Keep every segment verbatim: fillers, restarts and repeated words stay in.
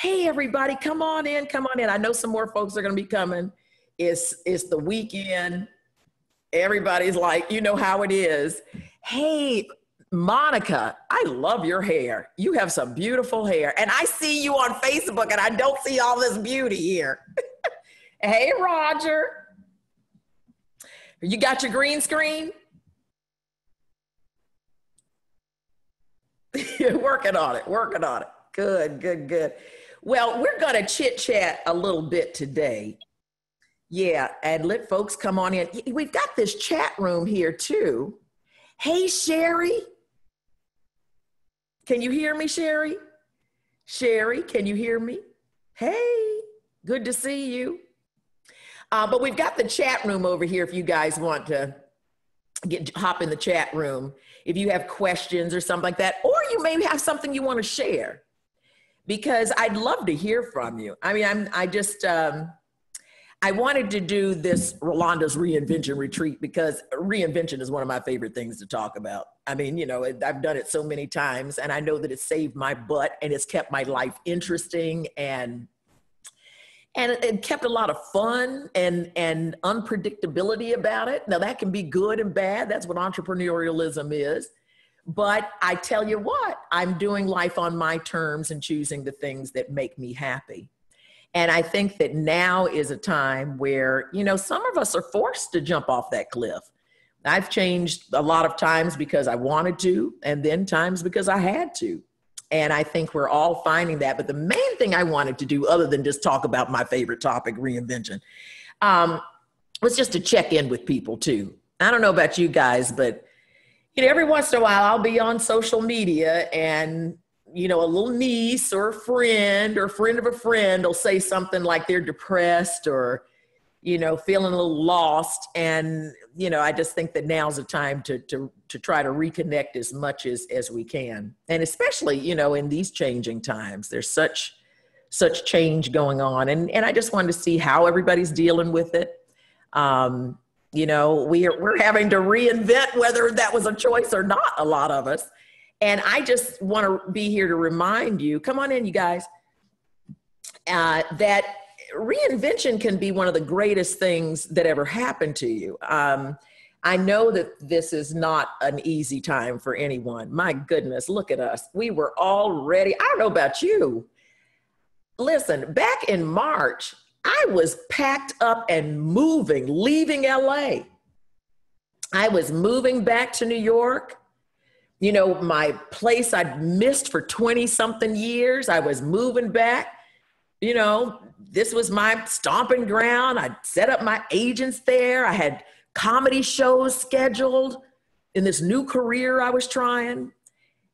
hey, everybody, come on in, come on in. I know some more folks are going to be coming. It's, it's the weekend. Everybody's like, you know how it is. Hey, Monica, I love your hair. You have some beautiful hair. And I see you on Facebook and I don't see all this beauty here. Hey, Roger. You got your green screen? Working on it, working on it. Good, good, good. Well, we're going to chit chat a little bit today. Yeah, and let folks come on in. We've got this chat room here too. Hey, Sherry. Can you hear me, Sherry? Sherry, can you hear me? Hey, good to see you. Uh, but we've got the chat room over here if you guys want to get hop in the chat room, if you have questions or something like that, or you may have something you want to share, because I'd love to hear from you. I mean, I'm, I just, um, I wanted to do this Rolonda's Reinvention Retreat because reinvention is one of my favorite things to talk about. I mean, you know, I've done it so many times and I know that it saved my butt and it's kept my life interesting and And it kept a lot of fun and, and unpredictability about it. Now, that can be good and bad. That's what entrepreneurialism is. But I tell you what, I'm doing life on my terms and choosing the things that make me happy. And I think that now is a time where, you know, some of us are forced to jump off that cliff. I've changed a lot of times because I wanted to, and then times because I had to. And I think we're all finding that. But the main thing I wanted to do, other than just talk about my favorite topic, reinvention, um, was just to check in with people too. I don't know about you guys, but you know, every once in a while I'll be on social media and you know, a little niece or a friend or a friend of a friend will say something like they're depressed or you know, feeling a little lost. And you know, I just think that now's the time to, to, to try to reconnect as much as, as we can. And especially, you know, in these changing times, there's such, such change going on. And, and I just wanted to see how everybody's dealing with it. Um, you know, we are, we're having to reinvent whether that was a choice or not, a lot of us. And I just want to be here to remind you, come on in, you guys, uh, that reinvention can be one of the greatest things that ever happened to you. Um, I know that this is not an easy time for anyone. My goodness, look at us. We were already, I don't know about you. Listen, back in March, I was packed up and moving, leaving L A. I was moving back to New York. You know, my place I'd missed for twenty something years, I was moving back. You know, this was my stomping ground. I set up my agents there. I had comedy shows scheduled in this new career I was trying.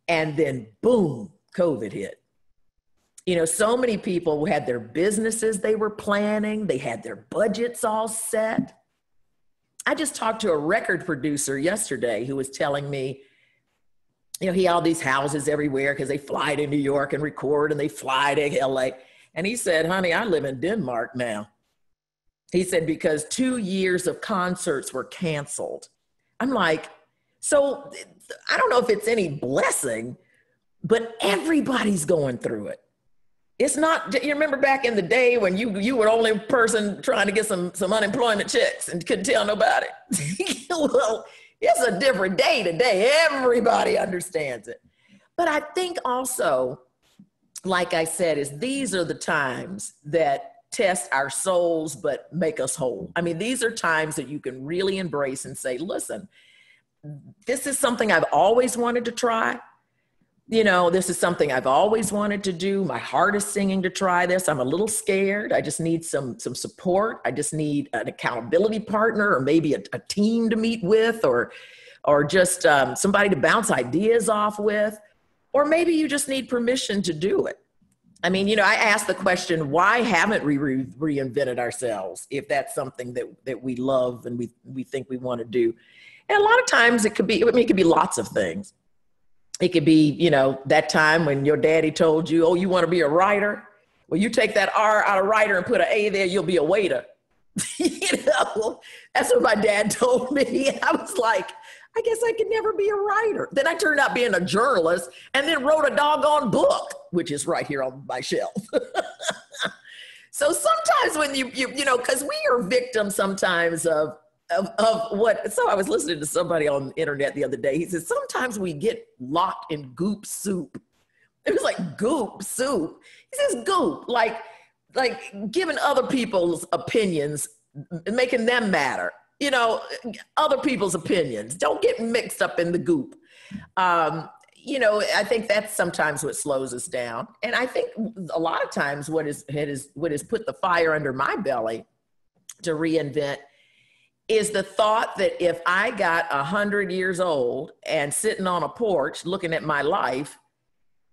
And then boom, COVID hit. You know, so many people had their businesses they were planning. They had their budgets all set. I just talked to a record producer yesterday who was telling me, you know, he had all these houses everywhere because they fly to New York and record and they fly to L A. And he said, honey, I live in Denmark now. He said, because two years of concerts were canceled. I'm like, so I don't know if it's any blessing, but everybody's going through it. It's not, you remember back in the day when you, you were the only person trying to get some, some unemployment checks and couldn't tell nobody. Well, it's a different day today. Everybody understands it. But I think also, like I said, is these are the times that test our souls, but make us whole. I mean, these are times that you can really embrace and say, listen, this is something I've always wanted to try. You know, this is something I've always wanted to do. My heart is singing to try this. I'm a little scared. I just need some, some support. I just need an accountability partner or maybe a, a team to meet with or, or just um, somebody to bounce ideas off with. Or maybe you just need permission to do it. I mean, you know, I asked the question, why haven't we re reinvented ourselves if that's something that, that we love and we, we think we want to do? And a lot of times it could be, I mean, it could be lots of things. It could be, you know, that time when your daddy told you, oh, you want to be a writer? Well, you take that R out of writer and put an A there, you'll be a waiter. You know, that's what my dad told me. I was like, I guess I could never be a writer. Then I turned out being a journalist and then wrote a doggone book, which is right here on my shelf. So sometimes when you, you, you know, because we are victims sometimes of, of, of what, so I was listening to somebody on the internet the other day. He said, sometimes we get locked in goop soup. It was like goop soup. He says goop, like, like giving other people's opinions, making them matter. You know, other people's opinions. Don't get mixed up in the goop. Um, you know, I think that's sometimes what slows us down. And I think a lot of times what is, is, what has put the fire under my belly to reinvent is the thought that if I got one hundred years old and sitting on a porch looking at my life,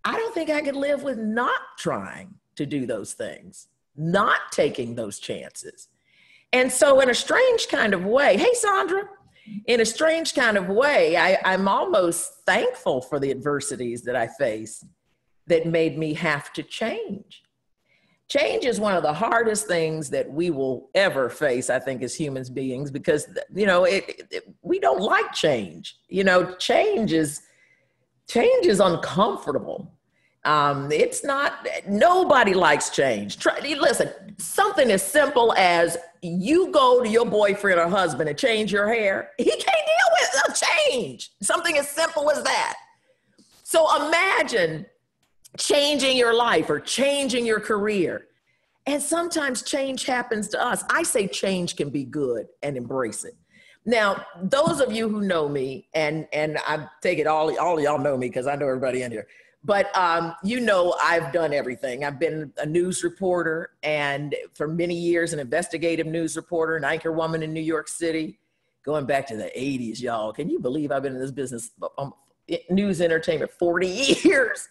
I don't think I could live with not trying to do those things, not taking those chances. And so in a strange kind of way, hey, Sandra, in a strange kind of way, I, I'm almost thankful for the adversities that I faced that made me have to change. Change is one of the hardest things that we will ever face, I think, as human beings, because, you know, it, it, we don't like change. You know, change is, change is uncomfortable. Um, it's not, nobody likes change. Try, listen, something as simple as you go to your boyfriend or husband and change your hair, he can't deal with a change. Something as simple as that. So imagine changing your life or changing your career. And sometimes change happens to us. I say change can be good and embrace it. Now, those of you who know me, and, and I take it all, all y'all know me because I know everybody in here. But, um, you know, I've done everything. I've been a news reporter, and for many years, an investigative news reporter, an anchor woman in New York City, going back to the eighties, y'all. Can you believe I've been in this business, um, news entertainment, forty years?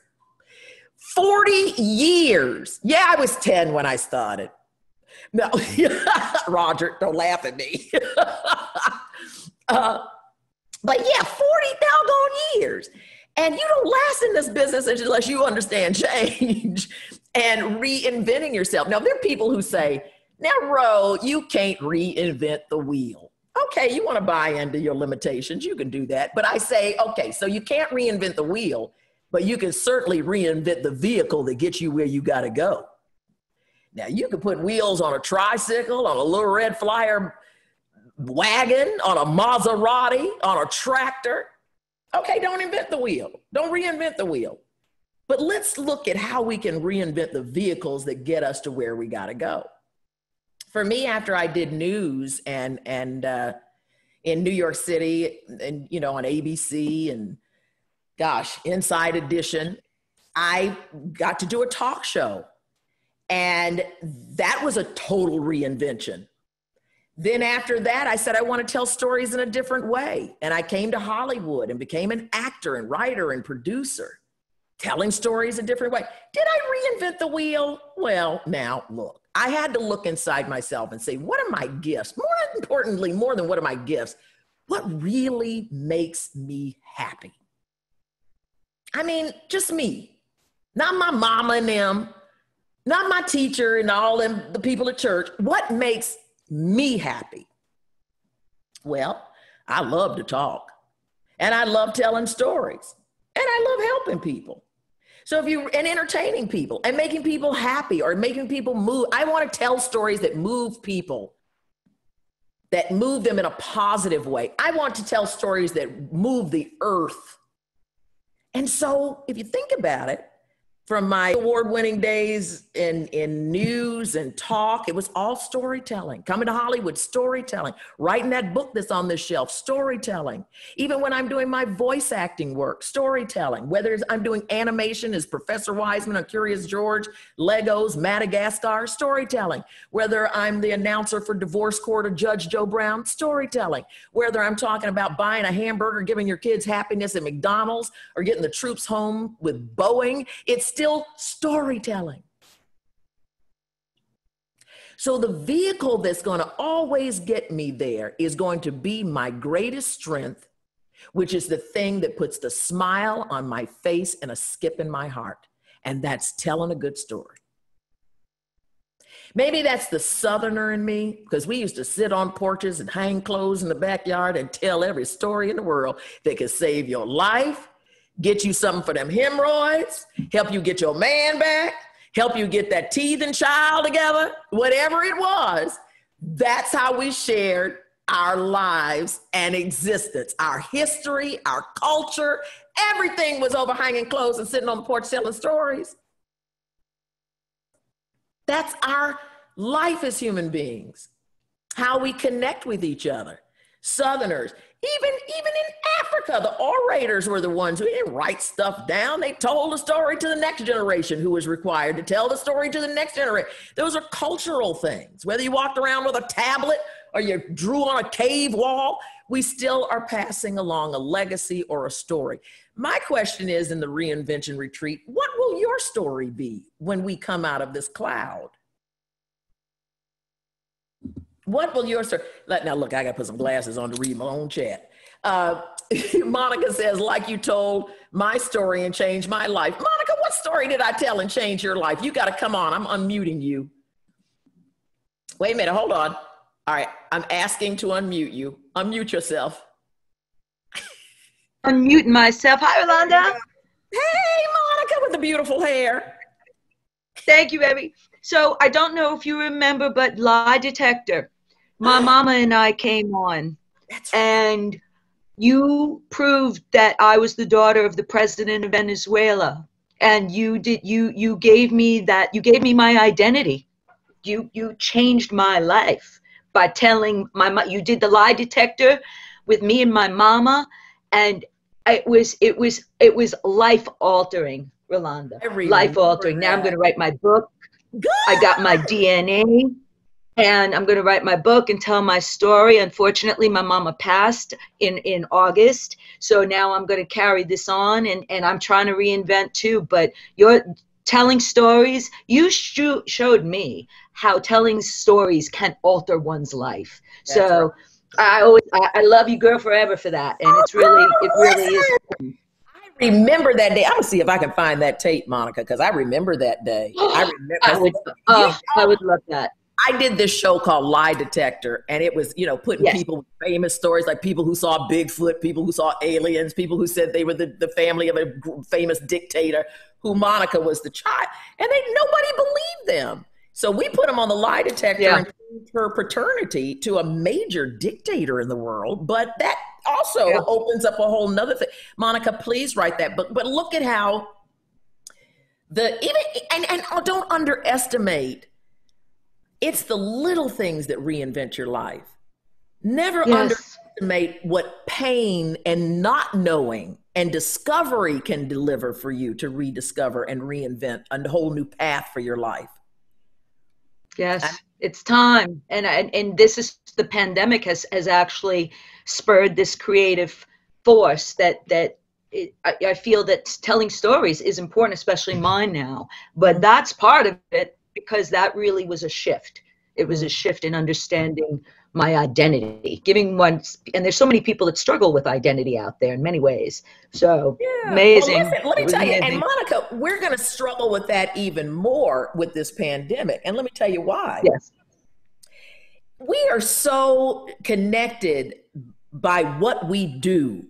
forty years. Yeah, I was ten when I started. No, Roger, don't laugh at me. uh, but yeah, forty doggone years. And you don't last in this business unless you understand change and reinventing yourself. Now, there are people who say, now, Ro, you can't reinvent the wheel. Okay, you want to buy into your limitations. You can do that. But I say, okay, so you can't reinvent the wheel, but you can certainly reinvent the vehicle that gets you where you got to go. Now, you can put wheels on a tricycle, on a little red flyer wagon, on a Maserati, on a tractor. Okay, don't invent the wheel. Don't reinvent the wheel. But let's look at how we can reinvent the vehicles that get us to where we gotta go. For me, after I did news and, and uh, in New York City and, you know, on A B C and gosh, Inside Edition, I got to do a talk show. And that was a total reinvention. Then after that, I said, I want to tell stories in a different way. And I came to Hollywood and became an actor and writer and producer, telling stories a different way. Did I reinvent the wheel? Well, now look, I had to look inside myself and say, what are my gifts? More importantly, more than what are my gifts, what really makes me happy? I mean, just me, not my mama and them, not my teacher and all them, the people at church. What makes me happy? Well, I love to talk and I love telling stories and I love helping people. So if you, and entertaining people and making people happy or making people move, I want to tell stories that move people, that move them in a positive way. I want to tell stories that move the earth. And so if you think about it, from my award-winning days in, in news and talk, it was all storytelling. Coming to Hollywood, storytelling. Writing that book that's on this shelf, storytelling. Even when I'm doing my voice acting work, storytelling. Whether it's, I'm doing animation as Professor Wiseman or Curious George, Legos, Madagascar, storytelling. Whether I'm the announcer for Divorce Court or Judge Joe Brown, storytelling. Whether I'm talking about buying a hamburger, giving your kids happiness at McDonald's, or getting the troops home with Boeing, it's still storytelling. So the vehicle that's going to always get me there is going to be my greatest strength, which is the thing that puts the smile on my face and a skip in my heart. And that's telling a good story. Maybe that's the Southerner in me, because we used to sit on porches and hang clothes in the backyard and tell every story in the world that could save your life, get you something for them hemorrhoids, help you get your man back, help you get that teething child together, whatever it was. That's how we shared our lives and existence, our history, our culture. Everything was over hanging clothes and sitting on the porch telling stories. That's our life as human beings, how we connect with each other. Southerners, even, even in Africa, the orators were the ones who didn't write stuff down. They told the story to the next generation who was required to tell the story to the next generation. Those are cultural things. Whether you walked around with a tablet or you drew on a cave wall, we still are passing along a legacy or a story. My question is, in the reinvention retreat, what will your story be when we come out of this cloud? What will your story, now look, I gotta put some glasses on to read my own chat. Uh, Monica says, like you told my story and changed my life. Monica, what story did I tell and change your life? You gotta come on, I'm unmuting you. Wait a minute, hold on. All right, I'm asking to unmute you. Unmute yourself. Unmute myself. Hi, Rolonda. Hey, Monica with the beautiful hair. Thank you, baby. So I don't know if you remember, but Lie Detector, my mama and I came on. That's right. And you proved that I was the daughter of the president of Venezuela. And you did, you, you gave me that, you gave me my identity. You, you changed my life. By telling my mom, you did the lie detector with me and my mama, and it was it was it was life altering, Rolonda. Life altering. Now I'm going to write my book. Good. I got my D N A, and I'm going to write my book and tell my story. Unfortunately, my mama passed in in August, so now I'm going to carry this on, and and I'm trying to reinvent too. But you're telling stories. You sh showed me how telling stories can alter one's life. That's so right. I always, I, I love you, girl, forever for that. And oh, it's really, it really is. I remember that day. I'm gonna see if I can find that tape, Monica, because I remember that day. I remember. I would, oh, I would love that. I did this show called Lie Detector, and it was, you know, putting yes. people with famous stories, like people who saw Bigfoot, people who saw aliens, people who said they were the, the family of a famous dictator, who Monica was the child, and they nobody believed them. So we put them on the lie detector yeah. and proved her paternity to a major dictator in the world. But that also yeah. opens up a whole nother thing. Monica, please write that book. But look at how the, even, and, and oh, don't underestimate, it's the little things that reinvent your life. Never yes. underestimate what pain and not knowing and discovery can deliver for you to rediscover and reinvent a whole new path for your life. Yes, it's time. And, and, and this is, the pandemic has, has actually spurred this creative force that, that it, I, I feel that telling stories is important, especially mine now. But that's part of it, because that really was a shift. It was a shift in understanding my identity, giving one, and there's so many people that struggle with identity out there in many ways. So yeah. amazing. Well, listen, let me tell you, amazing. And Monica, we're going to struggle with that even more with this pandemic. And let me tell you why. Yes. We are so connected by what we do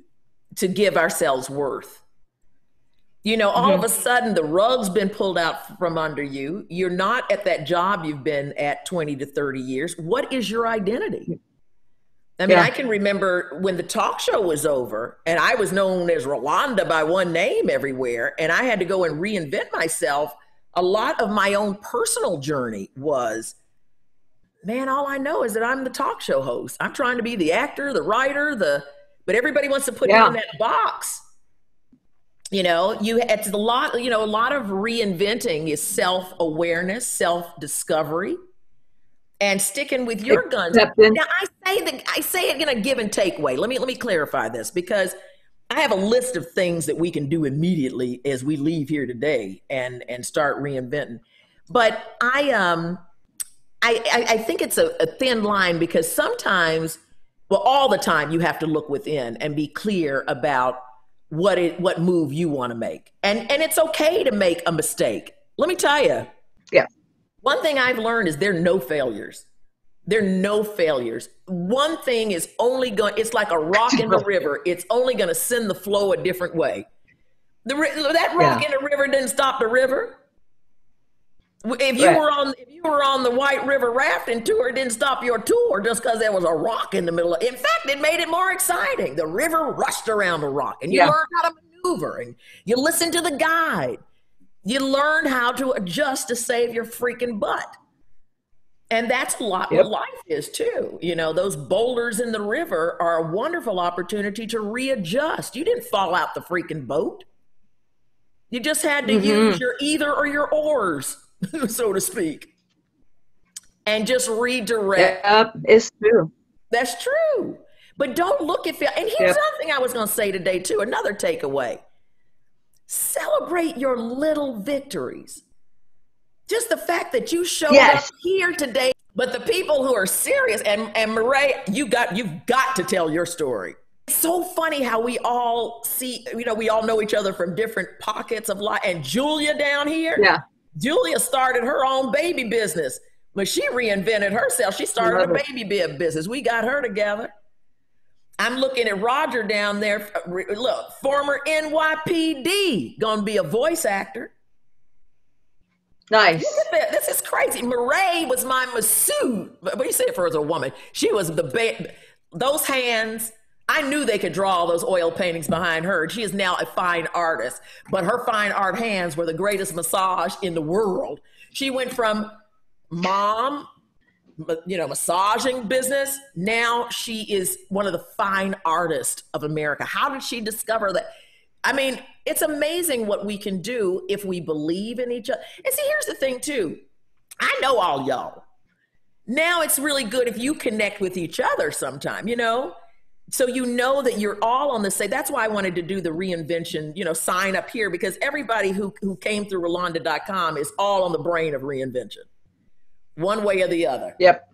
to give ourselves worth. You know, all mm-hmm. of a sudden the rug's been pulled out from under you. You're not at that job you've been at twenty to thirty years. What is your identity? I mean, yeah. I can remember when the talk show was over and I was known as Rolonda by one name everywhere, and I had to go and reinvent myself. A lot of my own personal journey was, man, all I know is that I'm the talk show host. I'm trying to be the actor, the writer, the, but everybody wants to put yeah. me in that box. You know, you, it's a lot, you know, a lot of reinventing is self-awareness, self-discovery, and sticking with your guns. Now, I say, the, I say it in a give and take way. Let me, let me clarify this, because I have a list of things that we can do immediately as we leave here today and, and start reinventing. But I, um, I, I, I think it's a, a thin line, because sometimes, well, all the time you have to look within and be clear about what it, what move you want to make. And, and it's okay to make a mistake. Let me tell you. Yeah. One thing I've learned is there are no failures. There are no failures. One thing is only going, it's like a rock in the river. It's only going to send the flow a different way. The, that rock yeah. in the river didn't stop the river. If you, right. were on, if you were on the White River rafting tour, it didn't stop your tour just because there was a rock in the middle. Of, in fact, it made it more exciting. The river rushed around the rock, and you yeah. learned how to maneuver, and you listened to the guide. You learned how to adjust to save your freaking butt. And that's a lot yep. what life is too. You know, those boulders in the river are a wonderful opportunity to readjust. You didn't fall out the freaking boat. You just had to mm-hmm. use your either or your oars, so to speak, and just redirect. Yep, it's true. That's true. But don't look at the, and here's yep. another thing I was going to say today too, another takeaway. Celebrate your little victories. Just the fact that you showed yes. up here today, but the people who are serious, and, and Marae, you got, you've got to tell your story. It's so funny how we all see, you know, we all know each other from different pockets of life. And Julia down here, yeah. Julia started her own baby business, but she reinvented herself. She started a baby bib business. We got her together. I'm looking at Roger down there. Look, former N Y P D, gonna be a voice actor. Nice. This is crazy. Marae was my masseuse. But you said for her as a woman, she was the ba those hands. I knew they could draw all those oil paintings behind her. She is now a fine artist, but her fine art hands were the greatest massage in the world. She went from mom, you know, massaging business. Now she is one of the fine artists of America. How did she discover that? I mean, it's amazing what we can do if we believe in each other. And see, here's the thing too. I know all y'all. Now it's really good if you connect with each other sometime, you know? So you know that you're all on the same. That's why I wanted to do the reinvention, you know, sign up here, because everybody who, who came through Rolonda dot com is all on the brain of reinvention, one way or the other. Yep.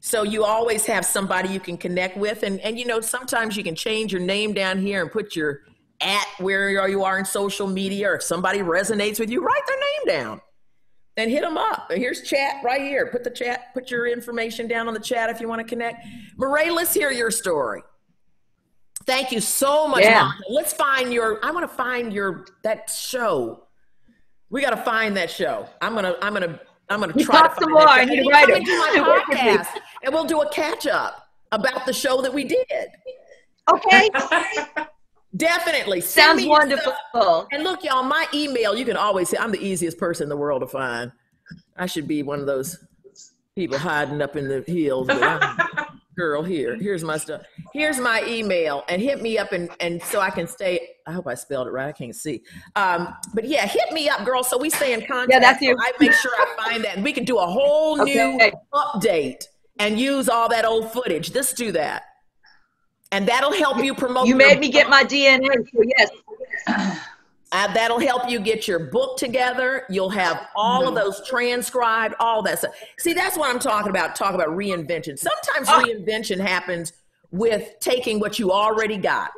So you always have somebody you can connect with. And, and you know, sometimes you can change your name down here and put your at where you are in social media, or if somebody resonates with you, write their name down and hit them up. Here's chat right here. Put the chat, put your information down on the chat if you want to connect. Marae, let's hear your story. Thank you so much. Yeah. Let's find your, I want to find your, that show. We got to find that show. I'm going to, I'm going to, I'm going to try to find more. I need to write it. My podcast, and we'll do a catch up about the show that we did. Okay. Definitely. Sounds wonderful. Stuff. And look, y'all, my email, you can always say I'm the easiest person in the world to find. I should be one of those people hiding up in the hills. But I'm, girl, here, here's my stuff. Here's my email, and hit me up, and, and so I can stay. I hope I spelled it right. I can't see. Um, but yeah, hit me up, girl. So we stay in contact. Yeah, that's you. So I make sure I find that, and we can do a whole okay. new update and use all that old footage. Let's do that, and that'll help you promote. You made me get my D N A. So yes. Uh, that'll help you get your book together. You'll have all of those transcribed, all that stuff. See, that's what I'm talking about. Talk about reinvention. Sometimes oh. reinvention happens with taking what you already got.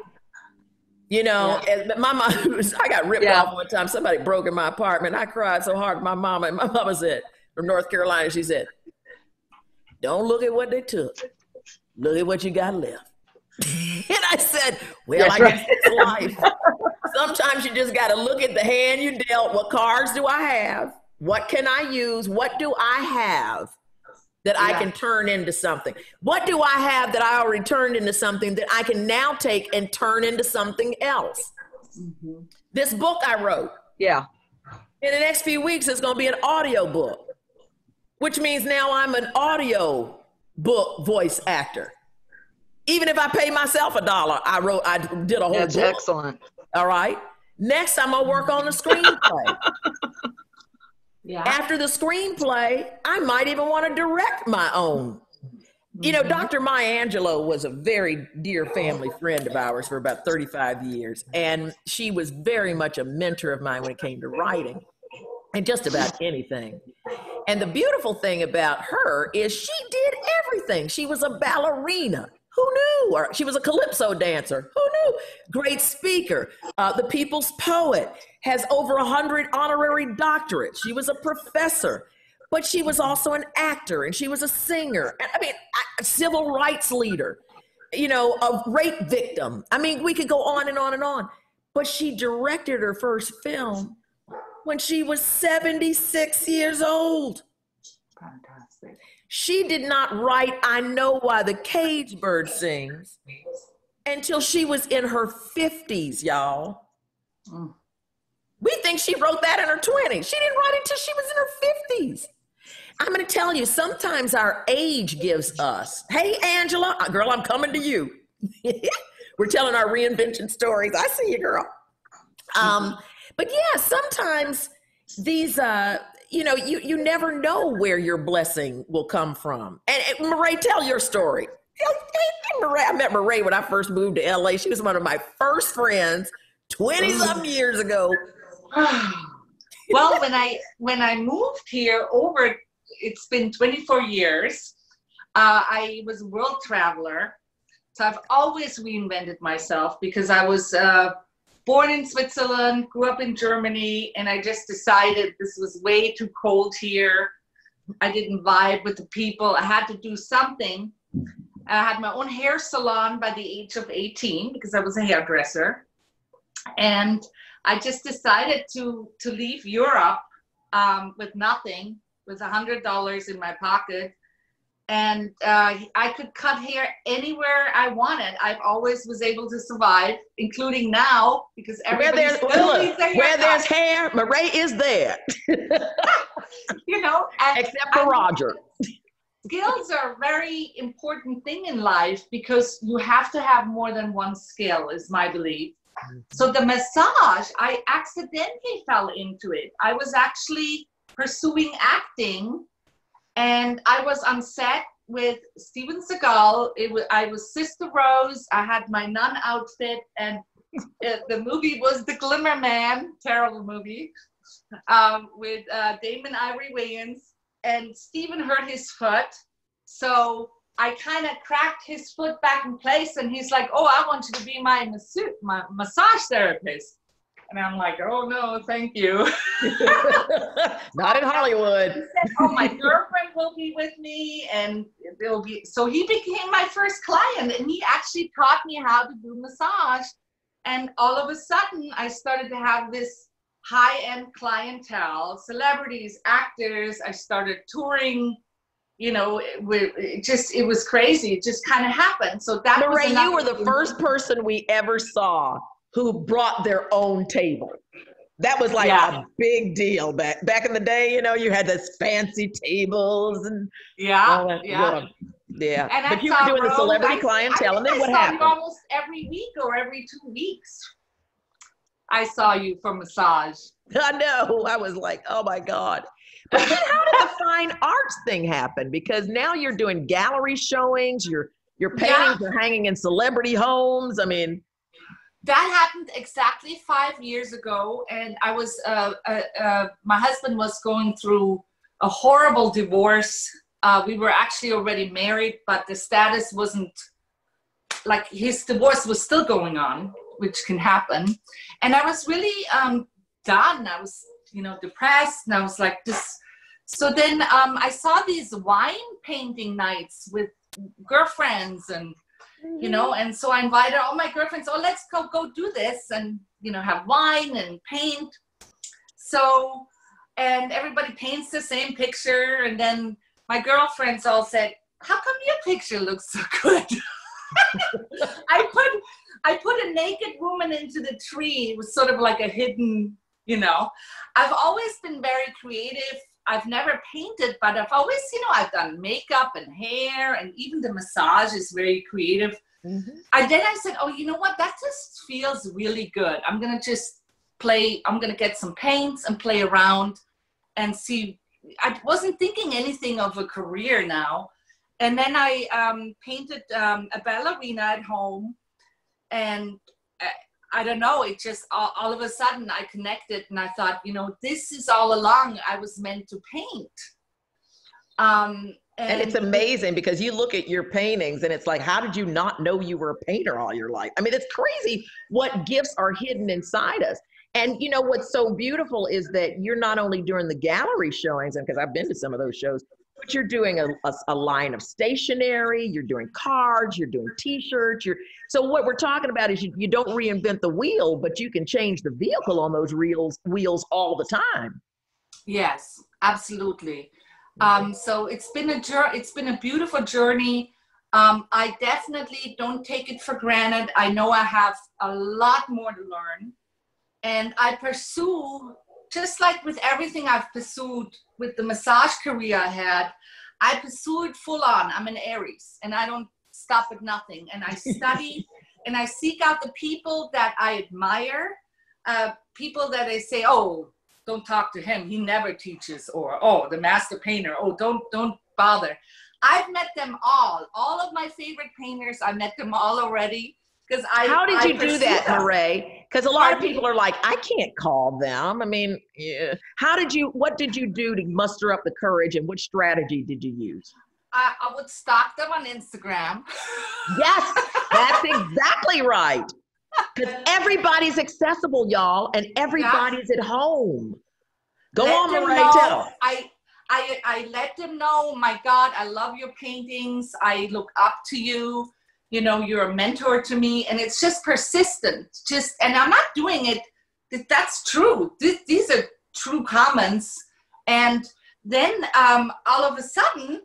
You know, yeah. as my mom, I got ripped yeah. off one time. Somebody broke in my apartment. I cried so hard. My mama, and my mama said, from North Carolina, she said, "Don't look at what they took. Look at what you got left." And I said, well, that's I right. guess it's life. Sometimes you just got to look at the hand you dealt. What cards do I have? What can I use? What do I have that yeah. I can turn into something? What do I have that I already turned into something that I can now take and turn into something else? Mm-hmm. This book I wrote. Yeah. In the next few weeks, it's going to be an audio book, which means now I'm an audio book voice actor. Even if I pay myself a dollar, I wrote, I did a whole That's book. Excellent. All right. Next, I'm going to work on the screenplay. yeah. After the screenplay, I might even want to direct my own. Mm-hmm. You know, Doctor Maya Angelou was a very dear family friend of ours for about thirty-five years. And she was very much a mentor of mine when it came to writing and just about anything. And the beautiful thing about her is she did everything. She was a ballerina. Who knew? Or she was a calypso dancer. Who knew? Great speaker. Uh, the people's poet. Has over one hundred honorary doctorates. She was a professor. but she was also an actor and she was a singer. I mean, a civil rights leader, you know, a rape victim. I mean, we could go on and on and on. But she directed her first film when she was seventy-six years old. Fantastic. She did not write I Know Why the Caged Bird Sings until she was in her fifties, y'all. Mm. We think she wrote that in her twenties. She didn't write it until she was in her fifties. I'm going to tell you, sometimes our age gives us, hey, Angela, girl, I'm coming to you. We're telling our reinvention stories. I see you, girl. Um, but yeah, sometimes these, uh, you know, you, you never know where your blessing will come from. And, and Marae, tell your story. Marae, I met Marae when I first moved to L A. She was one of my first friends twenty-some years ago. Well, when I, when I moved here over, it's been twenty-four years. Uh, I was a world traveler. So I've always reinvented myself because I was uh, born in Switzerland, grew up in Germany, and I just decided this was way too cold here. I didn't vibe with the people. I had to do something. I had my own hair salon by the age of eighteen because I was a hairdresser. And I just decided to, to leave Europe um, with nothing, with one hundred dollars in my pocket. And uh, I could cut hair anywhere I wanted. I've always was able to survive, including now, because everybody still needs a haircut. Where there's hair, Marae is there. You know, and, except for I Roger. Mean, skills are a very important thing in life because you have to have more than one skill, is my belief. So the massage, I accidentally fell into it. I was actually pursuing acting. And I was on set with Steven Seagal. It was, I was Sister Rose. I had my nun outfit, and the movie was The Glimmer Man, terrible movie, um, with uh, Damon Ivory Williams. And Steven hurt his foot, so I kind of cracked his foot back in place. And he's like, "Oh, I want you to be my masseuse, my massage therapist." And I'm like, oh no, thank you. Not in Hollywood. He said, oh, my girlfriend will be with me, and it'll be. So he became my first client, and he actually taught me how to do massage. And all of a sudden, I started to have this high-end clientele, celebrities, actors. I started touring. You know, it, it just it was crazy. It just kind of happened. So that. Marae, was you were the first person we ever saw who brought their own table. That was like yeah. a big deal back back in the day. You know, you had those fancy tables and yeah, yeah, yeah. And but you were doing the celebrity clientele, and then what happened? Almost every week or every two weeks, I saw you for massage. I know. I was like, oh my god. But then how did the fine arts thing happen? Because now you're doing gallery showings. Your your paintings yeah. are hanging in celebrity homes. I mean. That happened exactly five years ago, and I was, uh, uh, uh, my husband was going through a horrible divorce. Uh, we were actually already married, but the status wasn't, like his divorce was still going on, which can happen. And I was really um, done. I was, you know, depressed, and I was like this. So then um, I saw these wine painting nights with girlfriends and you know, and so I invited all my girlfriends, oh, let's go, go do this and, you know, have wine and paint. So, and everybody paints the same picture. And then my girlfriends all said, how come your picture looks so good? I put, I put a naked woman into the tree. It was sort of like a hidden, you know, I've always been very creative. I've never painted, but I've always, you know, I've done makeup and hair, and even the massage is very creative. Mm-hmm. And then I said, oh, you know what? That just feels really good. I'm going to just play. I'm going to get some paints and play around and see. I wasn't thinking anything of a career now. And then I um, painted um, a ballerina at home, and uh, I don't know, it just, all, all of a sudden I connected, and I thought, you know, this is all along, I was meant to paint. Um, and, and it's amazing because you look at your paintings and it's like, how did you not know you were a painter all your life? I mean, it's crazy what gifts are hidden inside us. And you know, what's so beautiful is that you're not only doing the gallery showings, and because I've been to some of those shows, but you're doing a, a, a line of stationery, you're doing cards, you're doing t-shirts. You're, so what we're talking about is you, you don't reinvent the wheel, but you can change the vehicle on those reels, wheels all the time. Yes, absolutely. Um, so it's been a it's been a beautiful journey. Um, I definitely don't take it for granted. I know I have a lot more to learn. And I pursue, just like with everything I've pursued with the massage career I had, I pursue it full on. I'm an Aries and I don't stop at nothing. And I study and I seek out the people that I admire, uh, people that I say, oh, don't talk to him, he never teaches, or, oh, the master painter, oh, don't, don't bother. I've met them all. All of my favorite painters, I met them all already. I, How did I you do that, Marae? Because a lot of people are like, I can't call them. I mean, yeah. How did you, what did you do to muster up the courage, and what strategy did you use? I, I would stalk them on Instagram. Yes, that's exactly right. Because everybody's accessible, y'all, and everybody's yeah. at home. Go let on, Marae, tell. I, I, I let them know, my God, I love your paintings. I look up to you. You know, you're a mentor to me, and it's just persistent. Just, and I'm not doing it. That's true. This, these are true comments. And then um, all of a sudden,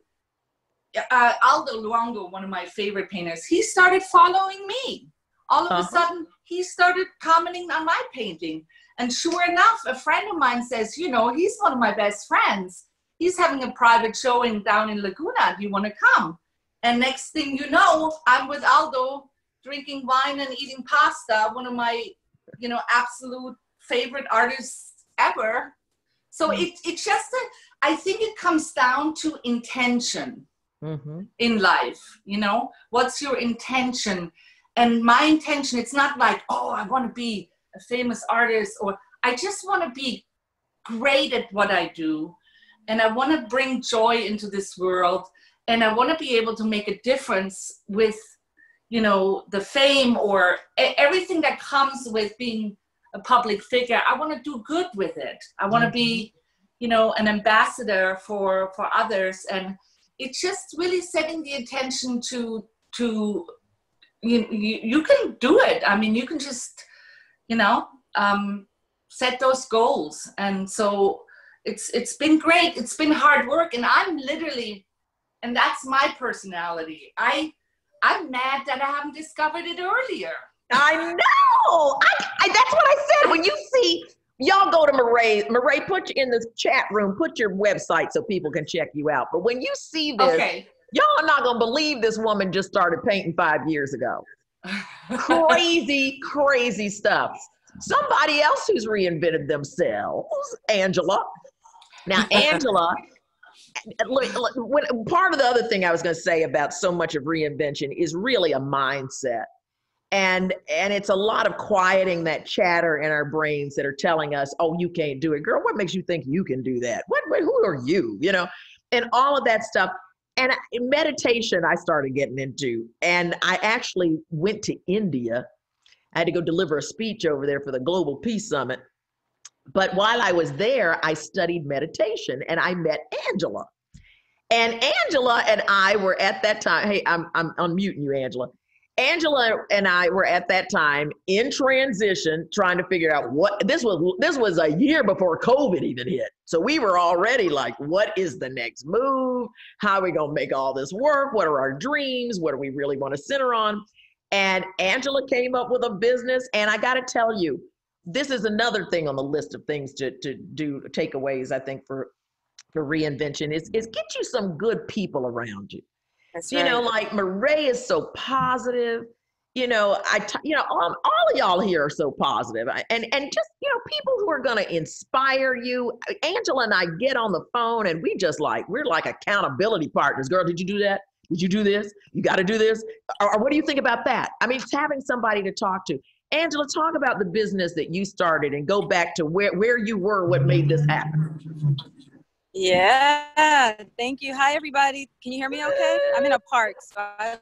uh, Aldo Luongo, one of my favorite painters, he started following me. All of uh-huh. a sudden, he started commenting on my painting. And sure enough, a friend of mine says, you know, he's one of my best friends. He's having a private showing down in Laguna. Do you want to come? And next thing you know, I'm with Aldo drinking wine and eating pasta, one of my, you know, absolute favorite artists ever. So mm-hmm. it, it just, I think it comes down to intention mm-hmm. in life, you know, what's your intention? And my intention, it's not like, oh, I want to be a famous artist, or I just want to be great at what I do. And I want to bring joy into this world. And I want to be able to make a difference with, you know, the fame or everything that comes with being a public figure. I want to do good with it. I want to be, you know, an ambassador for, for others. And it's just really setting the intention to, to you, you, you can do it. I mean, you can just, you know, um, set those goals. And so it's, it's been great. It's been hard work. And I'm literally... And that's my personality. I, I'm mad that I haven't discovered it earlier. I know. I, I, that's what I said. When you see, y'all go to Marae. Marae, put you in the chat room. Put your website so people can check you out. But when you see this, okay. y'all are not going to believe this woman just started painting five years ago. Crazy, crazy stuff. Somebody else who's reinvented themselves, Angela. Now, Angela... Part of the other thing I was going to say about so much of reinvention is really a mindset. And, and it's a lot of quieting that chatter in our brains that are telling us, oh, you can't do it. Girl, what makes you think you can do that? What, what, who are you? You know, and all of that stuff. And in meditation, I started getting into, and I actually went to India. I had to go deliver a speech over there for the Global Peace Summit. But while I was there, I studied meditation, and I met Angela. And Angela and I were at that time, hey, I'm, I'm unmuting you, Angela. Angela and I were at that time in transition, trying to figure out what, this was, this was a year before COVID even hit. So we were already like, what is the next move? How are we gonna make all this work? What are our dreams? What do we really wanna center on? And Angela came up with a business, and I gotta tell you, this is another thing on the list of things to, to do, takeaways, I think, for, for reinvention is, is get you some good people around you. That's right. You know, like Marae is so positive. You know, I, t you know, all, all of y'all here are so positive. I, and, and just, you know, people who are going to inspire you. Angela and I get on the phone, and we just like, we're like accountability partners. Girl, did you do that? Did you do this? You got to do this. Or, or what do you think about that? I mean, it's having somebody to talk to. Angela, talk about the business that you started and go back to where, where you were, what made this happen. Yeah, thank you. Hi, everybody. Can you hear me okay? I'm in a park. So I,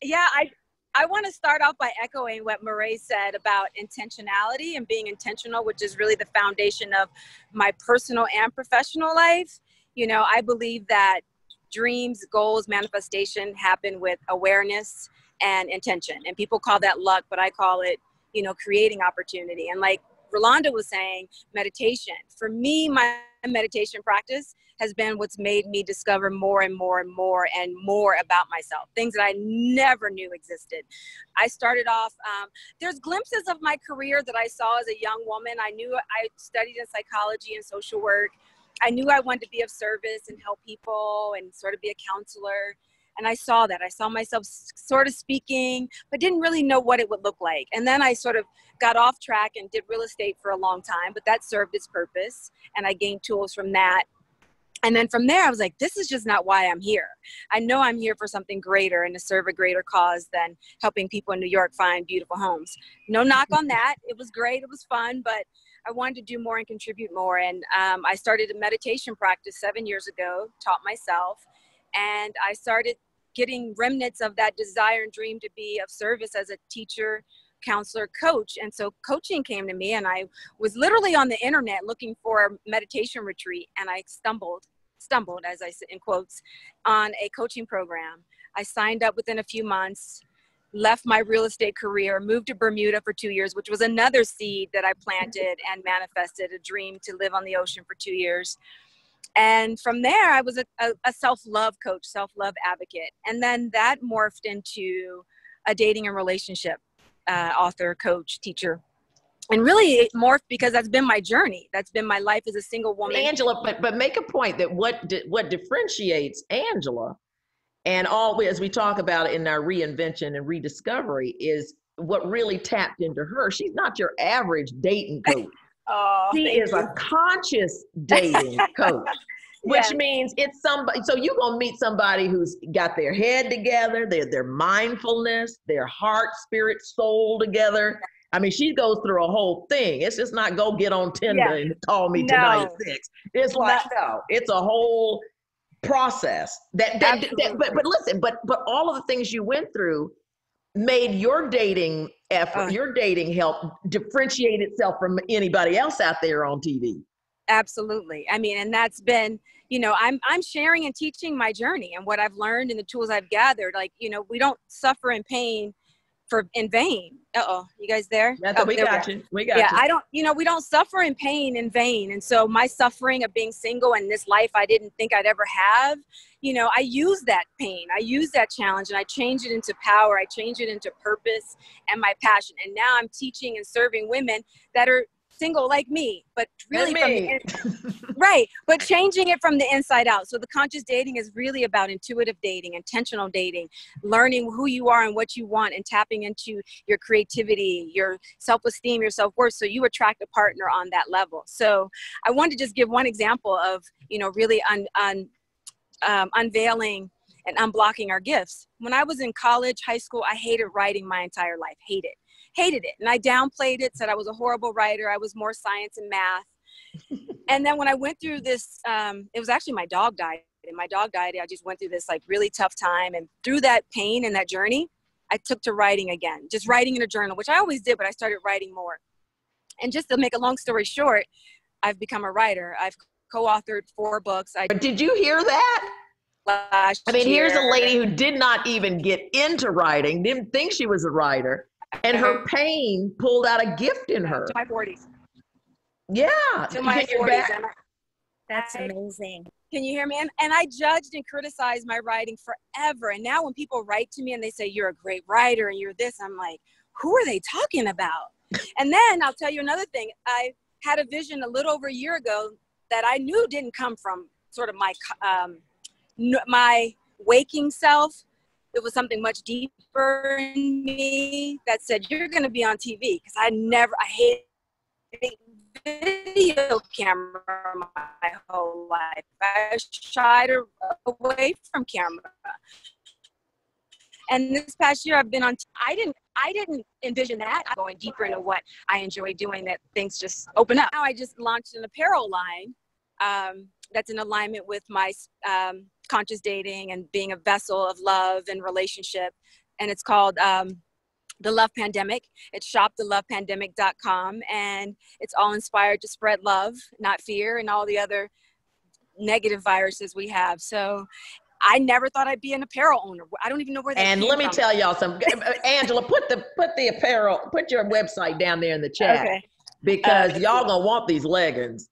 yeah, I, I want to start off by echoing what Murray said about intentionality and being intentional, which is really the foundation of my personal and professional life. You know, I believe that dreams, goals, manifestation happen with awareness and intention. And people call that luck, but I call it, you know, creating opportunity. And like Rolonda was saying, meditation. For me, my meditation practice has been what's made me discover more and more and more and more about myself, things that I never knew existed. I started off, um, there's glimpses of my career that I saw as a young woman. I knew I studied in psychology and social work. I knew I wanted to be of service and help people and sort of be a counselor. And I saw that. I saw myself sort of speaking, but didn't really know what it would look like. And then I sort of got off track and did real estate for a long time, but that served its purpose. And I gained tools from that. And then from there, I was like, this is just not why I'm here. I know I'm here for something greater and to serve a greater cause than helping people in New York find beautiful homes. No knock on that. It was great. It was fun, but I wanted to do more and contribute more. And um, I started a meditation practice seven years ago, taught myself. And I started getting remnants of that desire and dream to be of service as a teacher, counselor, coach. And so coaching came to me, and I was literally on the internet looking for a meditation retreat. And I stumbled, stumbled, as I said in quotes, on a coaching program. I signed up within a few months, left my real estate career, moved to Bermuda for two years, which was another seed that I planted and manifested, a dream to live on the ocean for two years. And from there, I was a, a, a self-love coach, self-love advocate. And then that morphed into a dating and relationship uh, author, coach, teacher. And really it morphed because that's been my journey. That's been my life as a single woman. Angela, but, but make a point that what, di- what differentiates Angela and all, as we talk about in our reinvention and rediscovery, is what really tapped into her. She's not your average dating coach. Oh, she is a conscious dating coach, which yes. means it's somebody. So you're going to meet somebody who's got their head together, their, their mindfulness, their heart, spirit, soul together. I mean, she goes through a whole thing. It's just not go get on Tinder yeah. and call me no. tonight at six. It's like, no, no, it's a whole process that, that, that but, but listen, but, but all of the things you went through made your dating effort, uh, your dating help differentiate itself from anybody else out there on T V. Absolutely. I mean, and that's been, you know, I'm, I'm sharing and teaching my journey and what I've learned and the tools I've gathered. Like, you know, we don't suffer in pain for in vain. Uh-oh, you guys there? Yeah, oh, we there got we you. We got yeah, you. Yeah, I don't, you know, we don't suffer in pain in vain. And so my suffering of being single and this life I didn't think I'd ever have, you know, I use that pain, I use that challenge, and I change it into power, I change it into purpose and my passion. And now I'm teaching and serving women that are single like me, but really from the in- right, but changing it from the inside out. So the conscious dating is really about intuitive dating, intentional dating, learning who you are and what you want, and tapping into your creativity, your self-esteem, your self-worth, so you attract a partner on that level. So I wanted to just give one example of, you know, really un, un Um, unveiling and unblocking our gifts. When I was in college, high school, I hated writing my entire life, hated, hated it. And I downplayed it, said I was a horrible writer. I was more science and math. And then when I went through this, um, it was actually my dog died. And my dog died. I just went through this like really tough time. And through that pain and that journey, I took to writing again, just writing in a journal, which I always did, but I started writing more. And just to make a long story short, I've become a writer. I've co-authored four books. I but did you hear that? Last I mean, year. Here's a lady who did not even get into writing, didn't think she was a writer, and her pain pulled out a gift in her. To my forties. Yeah. To my forties. That's amazing. Can you hear me? And, and I judged and criticized my writing forever. And now when people write to me and they say, you're a great writer and you're this, I'm like, who are they talking about? And then I'll tell you another thing. I had a vision a little over a year ago that I knew didn't come from sort of my um, my waking self. It was something much deeper in me that said, you're going to be on T V. Because I never, I hated video camera my whole life. I shied away from camera. And this past year I've been on, t- I didn't, I didn't envision that. I'm going deeper into what I enjoy doing, that things just open up. Now I just launched an apparel line um, that's in alignment with my um, conscious dating and being a vessel of love and relationship. and it's called um, The Love Pandemic. It's shop the love pandemic dot com, and it's all inspired to spread love, not fear, and all the other negative viruses we have. So I never thought I'd be an apparel owner. I don't even know where that And let me from. tell y'all something. Angela, put the put the apparel, put your website down there in the chat. Okay. Because um, y'all gonna want these leggings.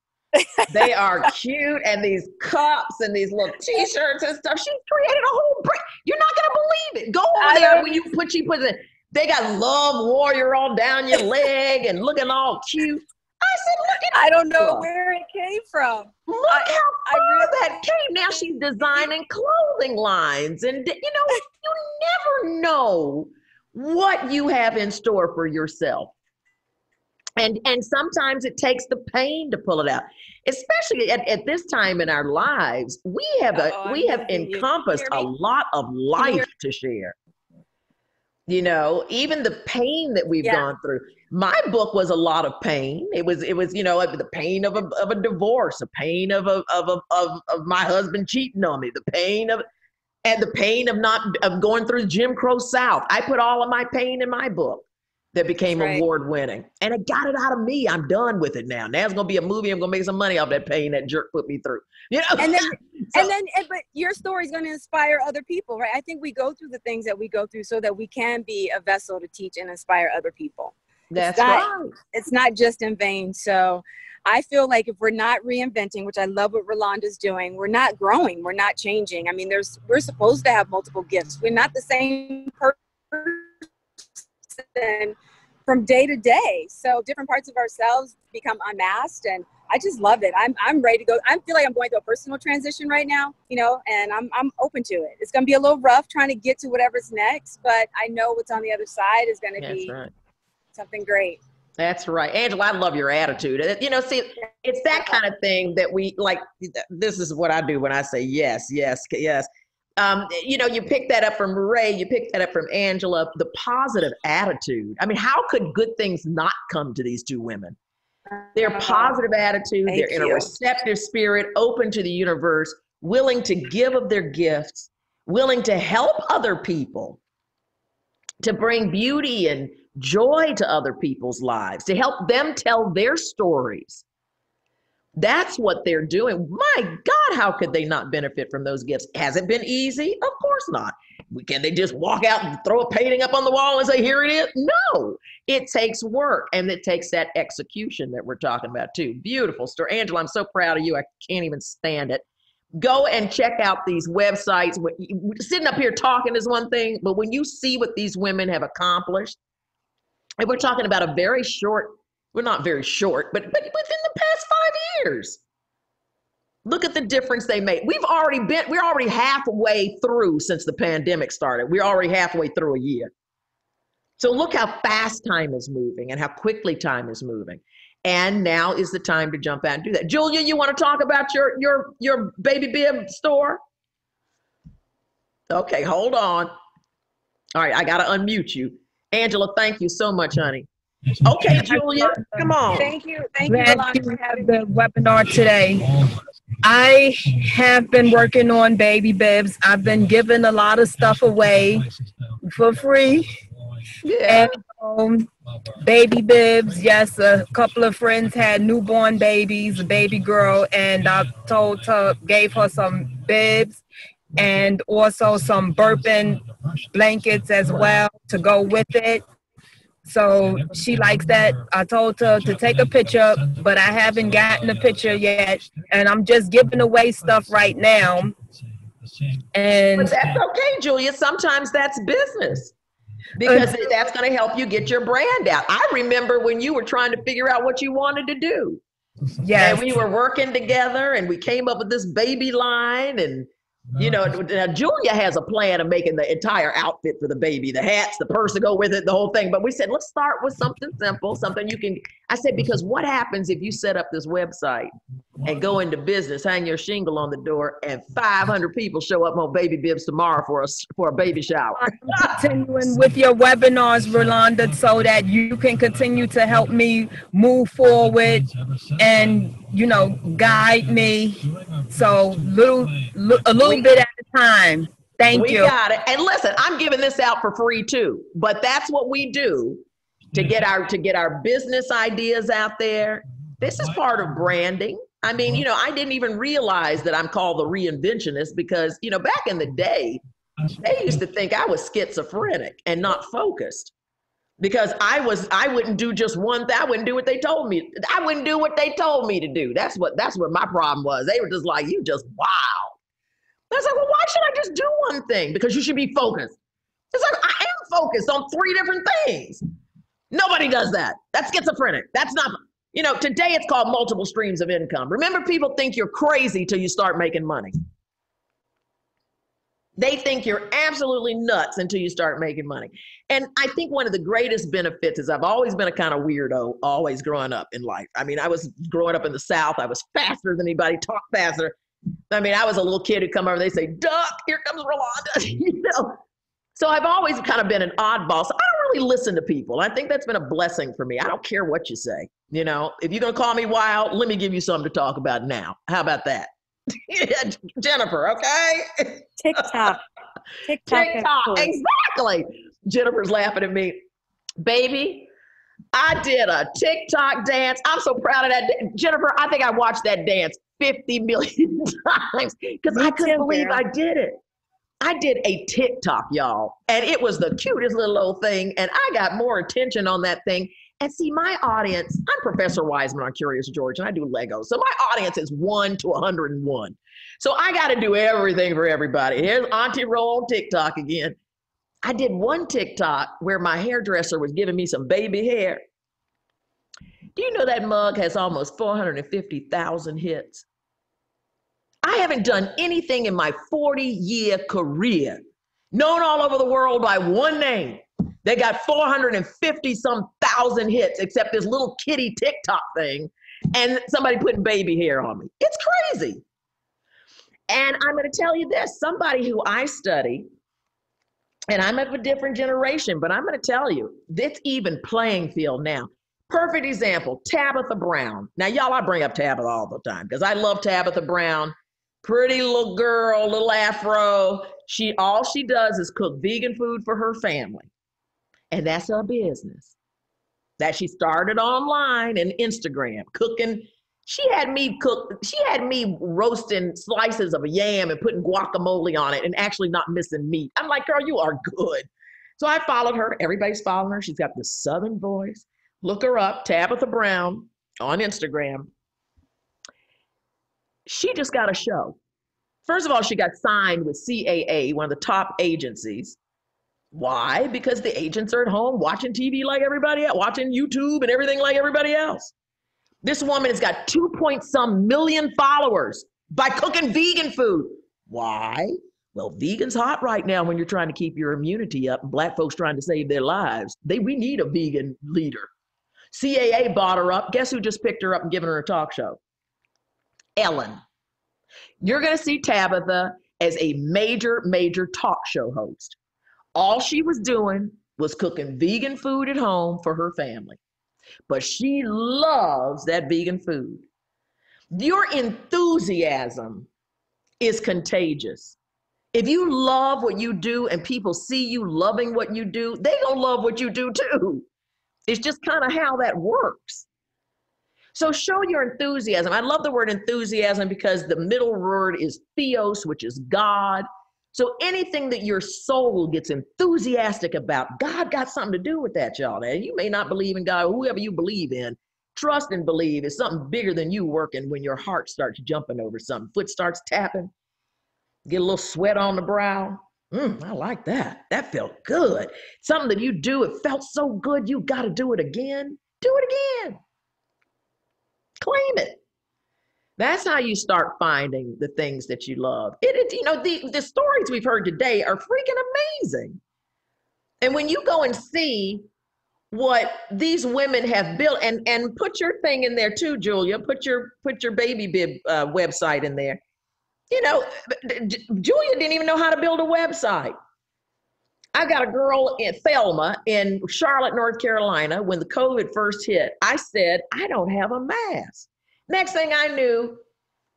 They are cute, and these cups and these little t-shirts and stuff. She created a whole brand. You're not gonna believe it. Go over I there when you put she put it. They got Love Warrior all down your leg and looking all cute. I said, look at I don't know where it came from. Look I, how far I really, that came. Now she's designing clothing lines. And, you know, you never know what you have in store for yourself. And, and sometimes it takes the pain to pull it out, especially at, at this time in our lives. We have, a, oh, we have encompassed a lot of life to share. You know, even the pain that we've yeah. gone through. My book was a lot of pain. It was, it was, you know, the pain of a of a divorce, the pain of a, of a, of of my husband cheating on me, the pain of, and the pain of not of going through Jim Crow South. I put all of my pain in my book that became right. award winning, and it got it out of me. I'm done with it now. Now it's gonna be a movie. I'm gonna make some money off that pain that jerk put me through. You know, and then so, and then, but your story is gonna inspire other people, right? I think we go through the things that we go through so that we can be a vessel to teach and inspire other people. That's it's not, right. It's not just in vain. So I feel like if we're not reinventing, which I love what Rolonda's doing, we're not growing, we're not changing. I mean, there's, we're supposed to have multiple gifts. We're not the same person from day to day. So different parts of ourselves become unmasked, and I just love it. I'm, I'm ready to go. I feel like I'm going through a personal transition right now, you know, and I'm, I'm open to it. It's going to be a little rough trying to get to whatever's next, but I know what's on the other side is going to be right. something great. That's right. Angela, I love your attitude. You know, see, it's that kind of thing that we like. This is what I do when I say yes, yes, yes. Um, you know, you pick that up from Ray, you pick that up from Angela, the positive attitude. I mean, how could good things not come to these two women? Their positive attitude, Thank they're in you. a receptive spirit, open to the universe, willing to give of their gifts, willing to help other people, to bring beauty and joy to other people's lives, to help them tell their stories. That's what they're doing. My God, how could they not benefit from those gifts? Has it been easy? Of course not. Can they just walk out and throw a painting up on the wall and say, here it is? No, it takes work, and it takes that execution that we're talking about too. Beautiful story. Angela, I'm so proud of you. I can't even stand it. Go and check out these websites. Sitting up here talking is one thing, but when you see what these women have accomplished, and we're talking about a very short, we're not very short, but, but within the past five years, look at the difference they made. We've already been, we're already halfway through since the pandemic started. We're already halfway through a year. So look how fast time is moving and how quickly time is moving. And now is the time to jump out and do that. Julia, you want to talk about your, your, your baby bib store? Okay, hold on. All right, I got to unmute you. Angela, thank you so much, honey. Okay, Julia, come on. Thank you. Thank you, Rolonda, for having the webinar today. I have been working on baby bibs. I've been giving a lot of stuff away for free. Yeah. And, um, baby bibs. Yes, a couple of friends had newborn babies, a baby girl, and I told her, gave her some bibs and also some burping blankets as well to go with it. So she likes that. I told her to take a picture, but I haven't gotten a picture yet, and I'm just giving away stuff right now. And but that's okay, Julia. Sometimes that's business, because that's going to help you get your brand out. I remember when you were trying to figure out what you wanted to do. Yeah, and we were working together, and we came up with this baby line, and you know, now Julia has a plan of making the entire outfit for the baby, the hats, the purse to go with it, the whole thing. But we said, let's start with something simple, something you can, I said, because what happens if you set up this website and go into business, hang your shingle on the door, and five hundred people show up on baby bibs tomorrow for a, for a baby shower. Continuing with your webinars, Rolonda, so that you can continue to help me move forward and, you know, guide me. So little, a little bit at a time. Thank we you. We got it. And listen, I'm giving this out for free too, but that's what we do to get our, to get our business ideas out there. This is part of branding. I mean, you know, I didn't even realize that I'm called the Reinventionist because, you know, back in the day, they used to think I was schizophrenic and not focused because I was, I wouldn't do just one thing. I wouldn't do what they told me. I wouldn't do what they told me to do. That's what, that's what my problem was. They were just like, you just wow. I was like, well, why should I just do one thing? Because you should be focused. It's like, I am focused on three different things. Nobody does that. That's schizophrenic. That's not, you know, today it's called multiple streams of income. Remember, people think you're crazy till you start making money. They think you're absolutely nuts until you start making money. And I think one of the greatest benefits is I've always been a kind of weirdo, always growing up in life. I mean, I was growing up in the South. I was faster than anybody, talked faster. I mean, I was a little kid who'd come over, they say, duck, here comes Rolonda, you know? So I've always kind of been an oddball. So I don't really listen to people. I think that's been a blessing for me. I don't care what you say. You know, if you're going to call me wild, let me give you something to talk about now. How about that? Jennifer, okay? TikTok. TikTok. TikTok. Exactly. Jennifer's laughing at me. Baby, I did a TikTok dance. I'm so proud of that. Jennifer, I think I watched that dance fifty million times because I couldn't believe I did it. I did a TikTok, y'all, and it was the cutest little old thing, and I got more attention on that thing. And see, my audience, I'm Professor Wiseman on Curious George, and I do Legos. So my audience is one to one hundred and one. So I got to do everything for everybody. Here's Auntie Roll on TikTok again. I did one TikTok where my hairdresser was giving me some baby hair. Do you know that mug has almost four hundred fifty thousand hits? I haven't done anything in my forty year career, known all over the world by one name. They got four hundred fifty some thousand hits, except this little kitty TikTok thing and somebody putting baby hair on me. It's crazy. And I'm going to tell you this, somebody who I study, and I'm of a different generation, but I'm going to tell you, it's even playing field now. Perfect example, Tabitha Brown. Now, y'all, I bring up Tabitha all the time because I love Tabitha Brown. Pretty little girl, little afro. She, all she does is cook vegan food for her family. And that's her business. That she started online and Instagram cooking. She had me cook, she had me roasting slices of a yam and putting guacamole on it and actually not missing meat. I'm like, girl, you are good. So I followed her. Everybody's following her. She's got this Southern voice. Look her up, Tabitha Brown on Instagram. She just got a show. First of all, she got signed with C A A, one of the top agencies. Why? Because the agents are at home watching T V like everybody else, watching YouTube and everything like everybody else. This woman has got two point some million followers by cooking vegan food. Why? Well, vegan's hot right now when you're trying to keep your immunity up and black folks trying to save their lives. They, we need a vegan leader. C A A bought her up. Guess who just picked her up and given her a talk show? Ellen. You're going to see Tabitha as a major, major talk show host. All she was doing was cooking vegan food at home for her family. But she loves that vegan food. Your enthusiasm is contagious. If you love what you do and people see you loving what you do, they gonna love what you do too. It's just kind of how that works. So show your enthusiasm. I love the word enthusiasm because the middle word is theos, which is God. So anything that your soul gets enthusiastic about, God got something to do with that, y'all. And you may not believe in God, or whoever you believe in, trust and believe is something bigger than you working when your heart starts jumping over something, foot starts tapping, get a little sweat on the brow. Mm, I like that. That felt good. Something that you do, it felt so good, you got to do it again. Do it again. Claim it. That's how you start finding the things that you love. It, it, you know, the, the stories we've heard today are freaking amazing. And when you go and see what these women have built, and, and put your thing in there too, Julia, put your, put your baby bib uh, website in there. You know, Julia didn't even know how to build a website. I got a girl in Thelma in Charlotte, North Carolina, when the COVID first hit, I said, I don't have a mask. Next thing I knew,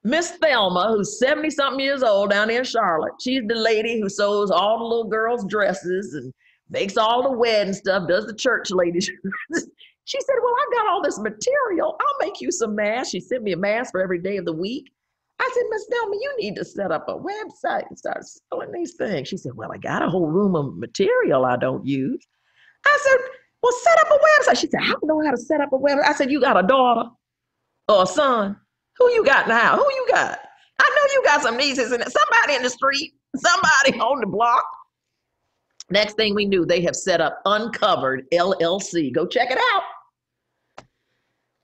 Miss Thelma, who's seventy-something years old down there in Charlotte. She's the lady who sews all the little girls' dresses and makes all the wedding stuff, does the church ladies. She said, well, I got all this material. I'll make you some masks. She sent me a mask for every day of the week. I said, Miss Thelma, you need to set up a website and start selling these things. She said, well, I got a whole room of material I don't use. I said, well, set up a website. She said, I don't know how to set up a website. I said, you got a daughter or a son? Who you got now? Who you got? I know you got some nieces and somebody in the street, somebody on the block. Next thing we knew, they have set up Uncovered L L C. Go check it out.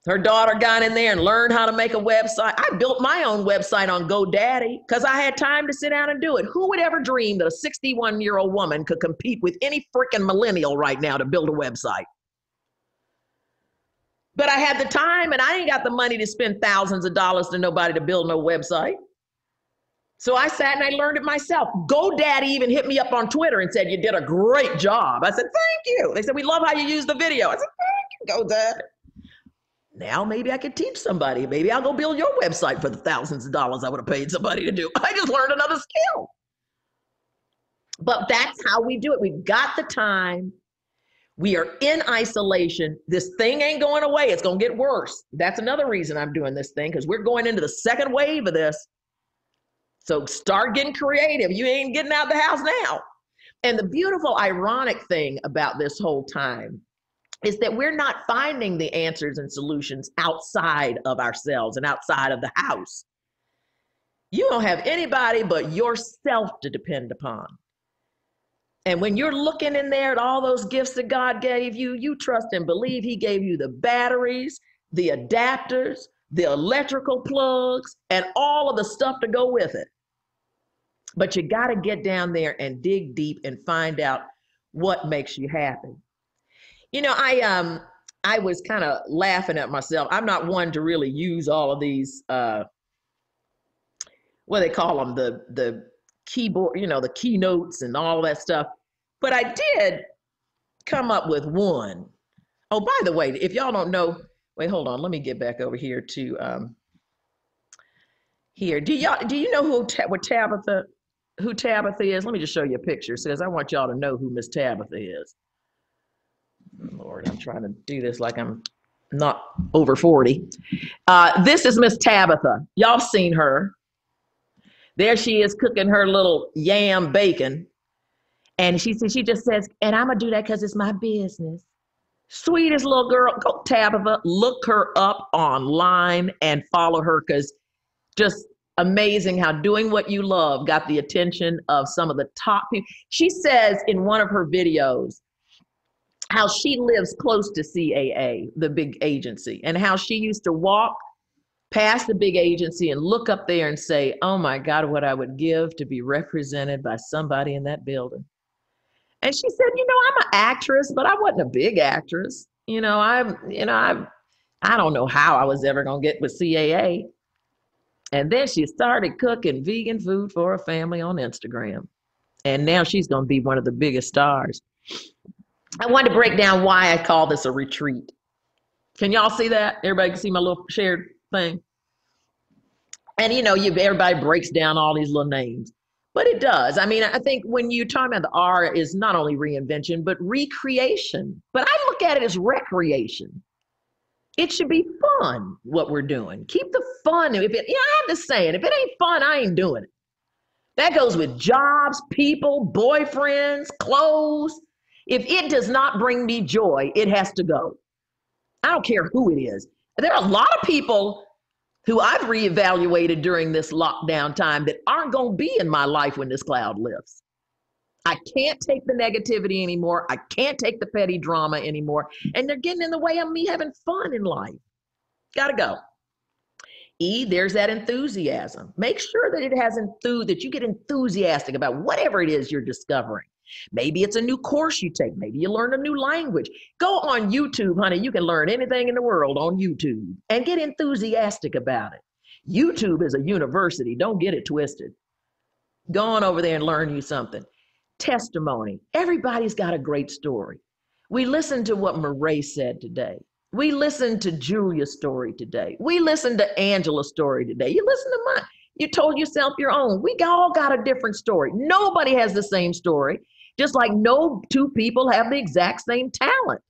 Her daughter got in there and learned how to make a website. I built my own website on GoDaddy because I had time to sit down and do it. Who would ever dream that a sixty-one-year-old woman could compete with any freaking millennial right now to build a website? But I had the time and I ain't got the money to spend thousands of dollars to nobody to build no website. So I sat and I learned it myself. GoDaddy even hit me up on Twitter and said, you did a great job. I said, thank you. They said, we love how you use the video. I said, thank you, GoDaddy. Now maybe I could teach somebody. Maybe I'll go build your website for the thousands of dollars I would have paid somebody to do. I just learned another skill. But that's how we do it. We've got the time. We are in isolation. This thing ain't going away. It's going to get worse. That's another reason I'm doing this thing, because we're going into the second wave of this. So start getting creative. You ain't getting out the house now. And the beautiful, ironic thing about this whole time is that we're not finding the answers and solutions outside of ourselves and outside of the house. You don't have anybody but yourself to depend upon. And when you're looking in there at all those gifts that God gave you, you trust and believe He gave you the batteries, the adapters, the electrical plugs, and all of the stuff to go with it. But you got to get down there and dig deep and find out what makes you happy. You know, I um I was kind of laughing at myself. I'm not one to really use all of these uh what do they call them, the the keyboard, you know, the keynotes and all that stuff. But I did come up with one. Oh, by the way, if y'all don't know, wait, hold on. Let me get back over here to um here. Do y'all do you know who what Tabitha who Tabitha is? Let me just show you a picture. It says I want y'all to know who Miss Tabitha is. Lord, I'm trying to do this like I'm not over forty. Uh, this is Miss Tabitha. Y'all seen her. There she is cooking her little yam bacon. And she says, she just says, and I'm going to do that because it's my business. Sweetest little girl. Go Tabitha. Look her up online and follow her, because just amazing how doing what you love got the attention of some of the top people. She says in one of her videos how she lives close to C A A, the big agency, and how she used to walk past the big agency and look up there and say, oh my God, what I would give to be represented by somebody in that building. And she said, you know, I'm an actress, but I wasn't a big actress. You know, I, you know, I, I don't know how I was ever going to get with C A A. And then she started cooking vegan food for her family on Instagram. And now she's going to be one of the biggest stars. I wanted to break down why I call this a retreat. Can y'all see that? Everybody can see my little shared thing. And you know, you everybody breaks down all these little names, but it does. I mean, I think when you're talking about the R is not only reinvention, but recreation. But I look at it as recreation. It should be fun, what we're doing. Keep the fun. If it, you know, I have this saying, if it ain't fun, I ain't doing it. That goes with jobs, people, boyfriends, clothes. If it does not bring me joy, it has to go. I don't care who it is. There are a lot of people who I've reevaluated during this lockdown time that aren't going to be in my life when this cloud lifts. I can't take the negativity anymore. I can't take the petty drama anymore. And they're getting in the way of me having fun in life. Gotta go. E, there's that enthusiasm. Make sure that it has enthused, that you get enthusiastic about whatever it is you're discovering. Maybe it's a new course you take. Maybe you learn a new language. Go on YouTube, honey. You can learn anything in the world on YouTube and get enthusiastic about it. YouTube is a university. Don't get it twisted. Go on over there and learn you something. Testimony. Everybody's got a great story. We listened to what Marae said today. We listened to Julia's story today. We listened to Angela's story today. You listen to mine. You told yourself your own. We all got a different story. Nobody has the same story, just like no two people have the exact same talent.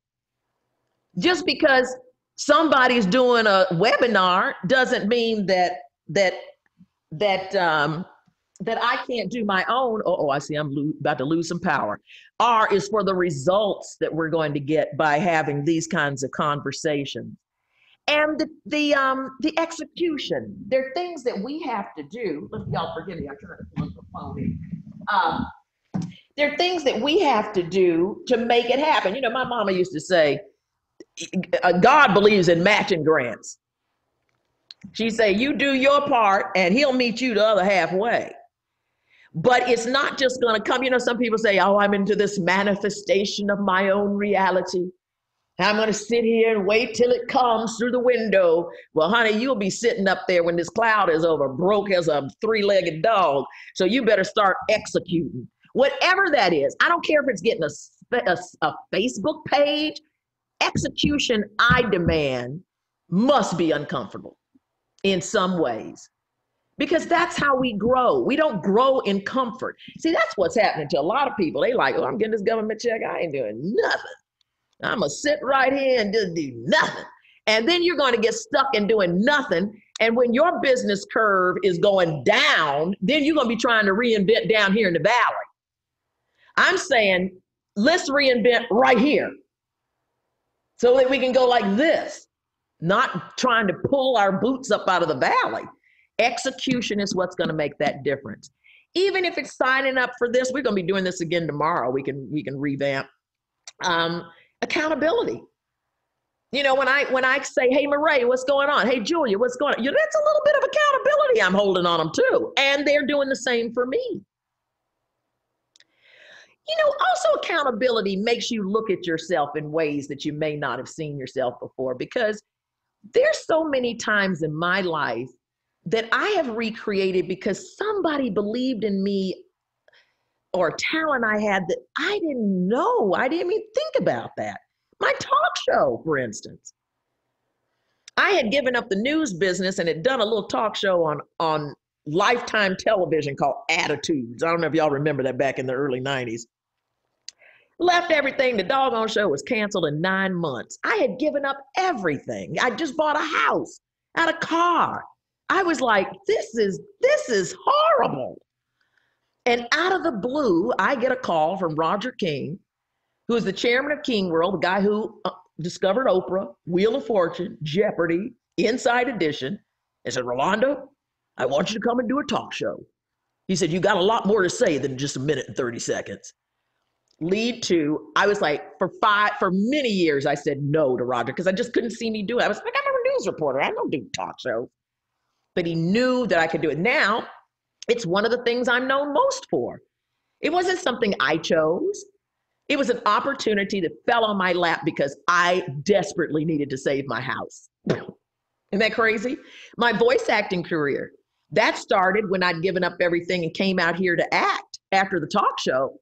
Just because somebody's doing a webinar doesn't mean that that that um, that I can't do my own. Oh, oh I see I'm lo- about to lose some power. R is for the results that we're going to get by having these kinds of conversations. And the the, um, the execution. There are things that we have to do. Look, y'all forgive me, I tried to pull up the phone. Um, there are things that we have to do to make it happen. You know, my mama used to say, God believes in matching grants. She said, you do your part and he'll meet you the other halfway. But it's not just gonna come. You know, some people say, oh, I'm into this manifestation of my own reality. I'm going to sit here and wait till it comes through the window. Well, honey, you'll be sitting up there when this cloud is over, broke as a three-legged dog. So you better start executing. Whatever that is, I don't care if it's getting a, a, a Facebook page. Execution, I demand, must be uncomfortable in some ways, because that's how we grow. We don't grow in comfort. See, that's what's happening to a lot of people. They like, oh, I'm getting this government check. I ain't doing nothing. I'm going to sit right here and just do nothing. And then you're going to get stuck in doing nothing. And when your business curve is going down, then you're going to be trying to reinvent down here in the valley. I'm saying, let's reinvent right here so that we can go like this, not trying to pull our boots up out of the valley. Execution is what's going to make that difference. Even if it's signing up for this, we're going to be doing this again tomorrow. We can, we can revamp. Um, accountability. You know, when I, when I say, hey, Marae, what's going on? Hey, Julia, what's going on? You know, that's a little bit of accountability I'm holding on them too. And they're doing the same for me. You know, also accountability makes you look at yourself in ways that you may not have seen yourself before, because there's so many times in my life that I have recreated because somebody believed in me or talent I had that I didn't know. I didn't even think about that. My talk show, for instance. I had given up the news business and had done a little talk show on, on Lifetime television called Attitudes. I don't know if y'all remember that back in the early nineties. Left everything. The doggone show was canceled in nine months. I had given up everything. I just bought a house, had a car. I was like, this is, this is horrible. And out of the blue, I get a call from Roger King, who is the chairman of King World, the guy who uh, discovered Oprah, Wheel of Fortune, Jeopardy, Inside Edition, and said, Rolonda, I want you to come and do a talk show. He said, you got a lot more to say than just a minute and thirty seconds. Lead to, I was like, for five, for many years, I said no to Roger because I just couldn't see me do it. I was like, I'm a news reporter. I don't do talk shows. But he knew that I could do it. Now, it's one of the things I'm known most for. It wasn't something I chose. It was an opportunity that fell on my lap because I desperately needed to save my house. Isn't that crazy? My voice acting career, that started when I'd given up everything and came out here to act after the talk show,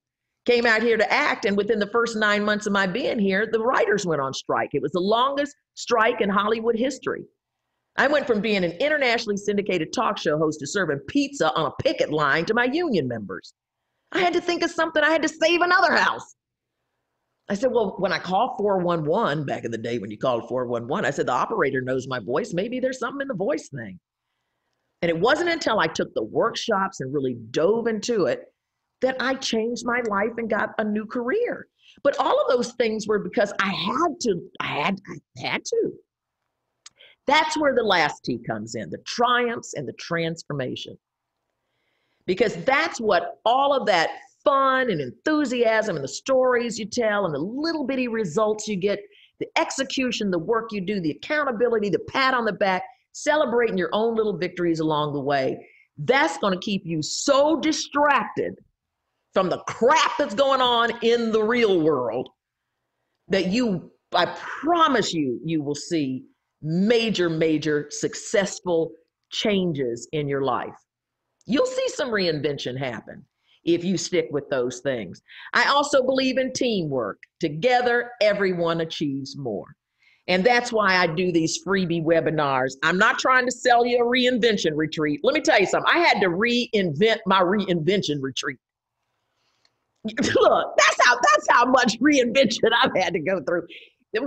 came out here to act. And within the first nine months of my being here, the writers went on strike. It was the longest strike in Hollywood history. I went from being an internationally syndicated talk show host to serving pizza on a picket line to my union members. I had to think of something. I had to save another house. I said, well, when I call four one one, back in the day when you called four one one, I said, the operator knows my voice. Maybe there's something in the voice thing. And it wasn't until I took the workshops and really dove into it that I changed my life and got a new career. But all of those things were because I had to, I had, I had to. That's where the last T comes in, the triumphs and the transformation. Because that's what all of that fun and enthusiasm and the stories you tell and the little bitty results you get, the execution, the work you do, the accountability, the pat on the back, celebrating your own little victories along the way, that's going to keep you so distracted from the crap that's going on in the real world that you, I promise you, you will see major, major successful changes in your life. You'll see some reinvention happen if you stick with those things. I also believe in teamwork. Together, everyone achieves more. And that's why I do these freebie webinars. I'm not trying to sell you a reinvention retreat. Let me tell you something. I had to reinvent my reinvention retreat. Look, that's how, that's how much reinvention I've had to go through.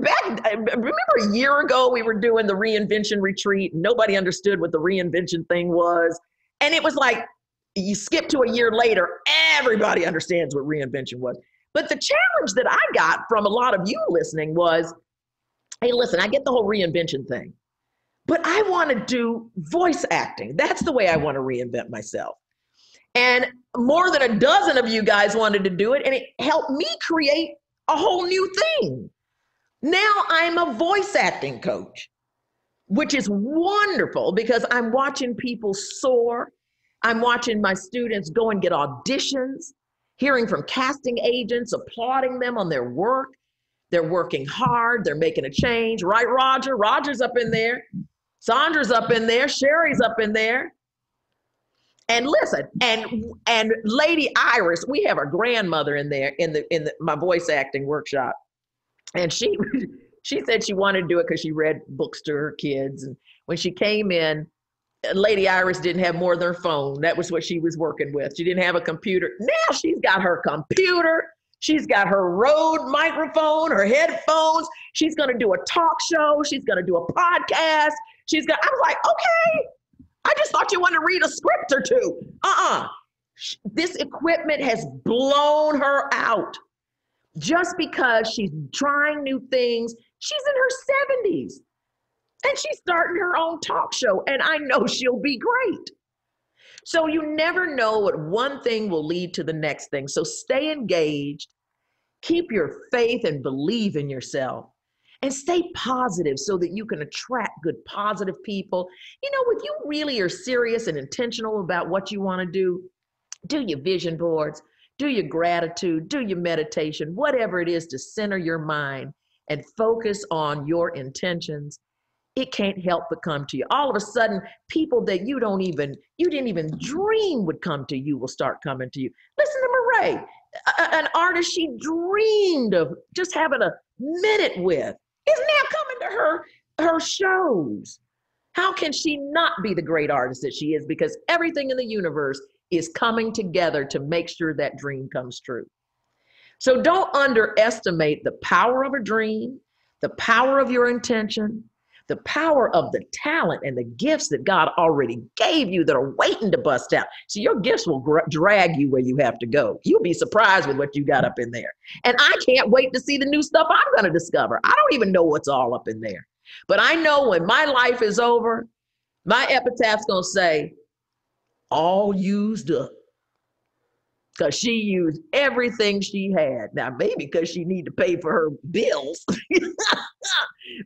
Back, remember a year ago, we were doing the reinvention retreat. Nobody understood what the reinvention thing was. And it was like, you skip to a year later, everybody understands what reinvention was. But the challenge that I got from a lot of you listening was, hey, listen, I get the whole reinvention thing, but I want to do voice acting. That's the way I want to reinvent myself. And more than a dozen of you guys wanted to do it, and it helped me create a whole new thing. Now I'm a voice acting coach, which is wonderful because I'm watching people soar. I'm watching my students go and get auditions, hearing from casting agents, applauding them on their work. They're working hard. They're making a change, right, Roger? Roger's up in there. Sandra's up in there. Sherry's up in there. And listen, and and Lady Iris, we have our grandmother in there in the in the, my voice acting workshop, and she she said she wanted to do it because she read books to her kids. And when she came in, Lady Iris didn't have more than her phone. That was what she was working with. She didn't have a computer. Now she's got her computer. She's got her Rode microphone, her headphones. She's going to do a talk show. She's going to do a podcast. She's got, I was like, okay, I just thought you wanted to read a script or two. Uh-uh. This equipment has blown her out just because she's trying new things. She's in her seventies and she's starting her own talk show, and I know she'll be great. So you never know what one thing will lead to the next thing. So stay engaged, keep your faith and believe in yourself, and stay positive so that you can attract good, positive people. You know, if you really are serious and intentional about what you want to do, do your vision boards, do your gratitude, do your meditation, whatever it is to center your mind and focus on your intentions. It can't help but come to you. All of a sudden, people that you don't even, you didn't even dream would come to you will start coming to you. Listen to Marae, a, an artist she dreamed of just having a minute with, is now coming to her, her shows. How can she not be the great artist that she is? Because everything in the universe is coming together to make sure that dream comes true. So don't underestimate the power of a dream, the power of your intention, the power of the talent and the gifts that God already gave you that are waiting to bust out. So your gifts will drag you where you have to go. You'll be surprised with what you got up in there. And I can't wait to see the new stuff I'm going to discover. I don't even know what's all up in there. But I know when my life is over, my epitaph's going to say, all used up. Because she used everything she had. Now, maybe because she needed to pay for her bills.